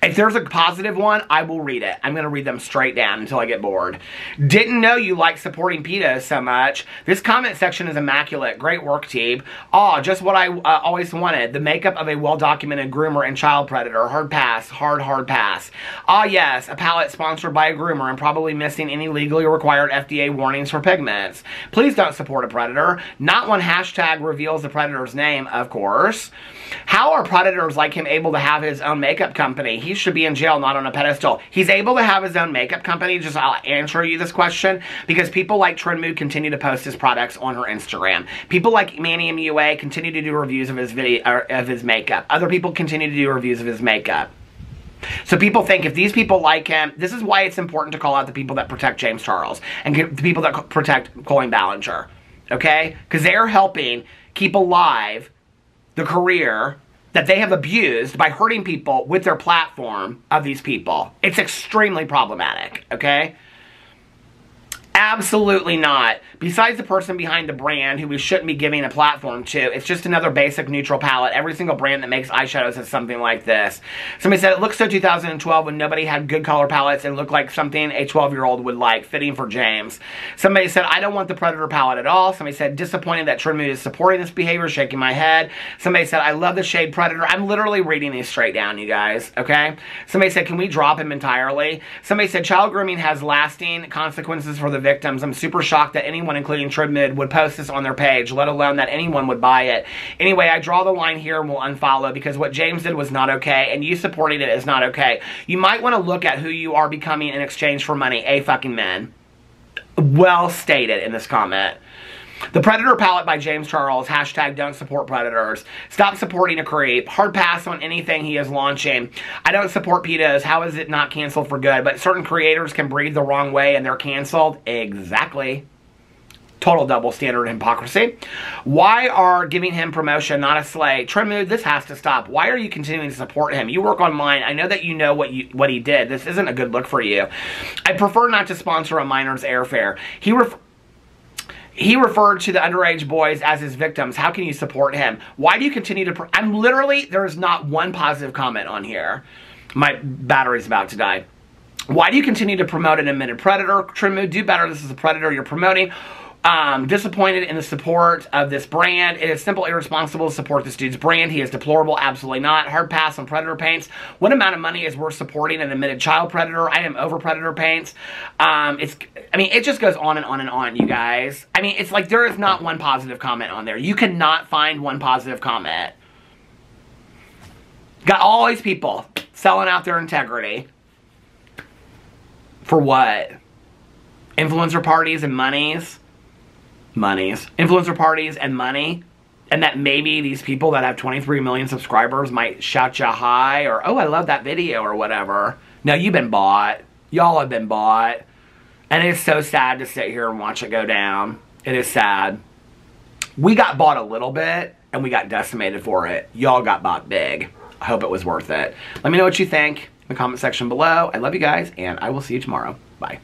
If there's a positive one, I will read it. I'm going to read them straight down until I get bored. Didn't know you like supporting pedos so much. This comment section is immaculate. Great work, Teeb. Aw, just what I uh, always wanted. The makeup of a well-documented groomer and child predator. Hard pass. Hard, hard pass. Ah, yes. A palette sponsored by a groomer and probably missing any legally required F D A warnings for pigments. Please don't support a predator. Not one hashtag reveals the predator's name, of course. How are predators like him able to have his own makeup company? He should be in jail, not on a pedestal. He's able to have his own makeup company. Just I'll answer you this question because people like Trend Mood continue to post his products on her Instagram. People like Manny M U A continue to do reviews of his video or of his makeup. Other people continue to do reviews of his makeup. So people think if these people like him, this is why it's important to call out the people that protect James Charles and the people that protect Colleen Ballinger, okay? Because they are helping keep alive the career that they have abused by hurting people with their platform of these people. It's extremely problematic, okay? Absolutely not. Besides the person behind the brand who we shouldn't be giving a platform to, it's just another basic neutral palette. Every single brand that makes eyeshadows has something like this. Somebody said, it looks so two thousand twelve when nobody had good color palettes and looked like something a twelve-year-old would like, fitting for James. Somebody said, I don't want the Predator palette at all. Somebody said, disappointed that Trend Mood is supporting this behavior, shaking my head. Somebody said, I love the shade Predator. I'm literally reading these straight down, you guys, okay? Somebody said, can we drop him entirely? Somebody said, child grooming has lasting consequences for the victims. I'm super shocked that anyone, including Trend Mood, would post this on their page, let alone that anyone would buy it. Anyway, I draw the line here and will unfollow because what James did was not okay, and you supporting it is not okay. You might want to look at who you are becoming in exchange for money. A fucking man. Well stated in this comment. The Predator palette by James Charles. Hashtag don't support predators. Stop supporting a creep. Hard pass on anything he is launching. I don't support pedos. How is it not canceled for good? But certain creators can breathe the wrong way and they're canceled. Exactly. Total double standard hypocrisy. Why are giving him promotion, not a slay? Trend Mood, this has to stop. Why are you continuing to support him? You work online. I know that you know what you what he did. This isn't a good look for you. I prefer not to sponsor a minor's airfare. He refers... He referred to the underage boys as his victims. How can you support him? Why do you continue to... Pr I'm literally... There is not one positive comment on here. My battery's about to die. Why do you continue to promote an admitted predator? Trend Mood, do better. This is a predator you're promoting. Um, disappointed in the support of this brand. It is simple irresponsible to support this dude's brand. He is deplorable. Absolutely not. Hard pass on predator paints. What amount of money is worth supporting an admitted child predator? I am over predator paints. Um, it's... I mean, it just goes on and on and on, you guys. I mean, it's like there is not one positive comment on there. You cannot find one positive comment. Got all these people selling out their integrity. For what? Influencer parties and monies? Monies. Influencer parties and money? And that maybe these people that have twenty-three million subscribers might shout you hi or, oh, I love that video or whatever. No, you've been bought. Y'all have been bought. And it is so sad to sit here and watch it go down. It is sad. We got bought a little bit, and we got decimated for it. Y'all got bought big. I hope it was worth it. Let me know what you think in the comment section below. I love you guys, and I will see you tomorrow. Bye.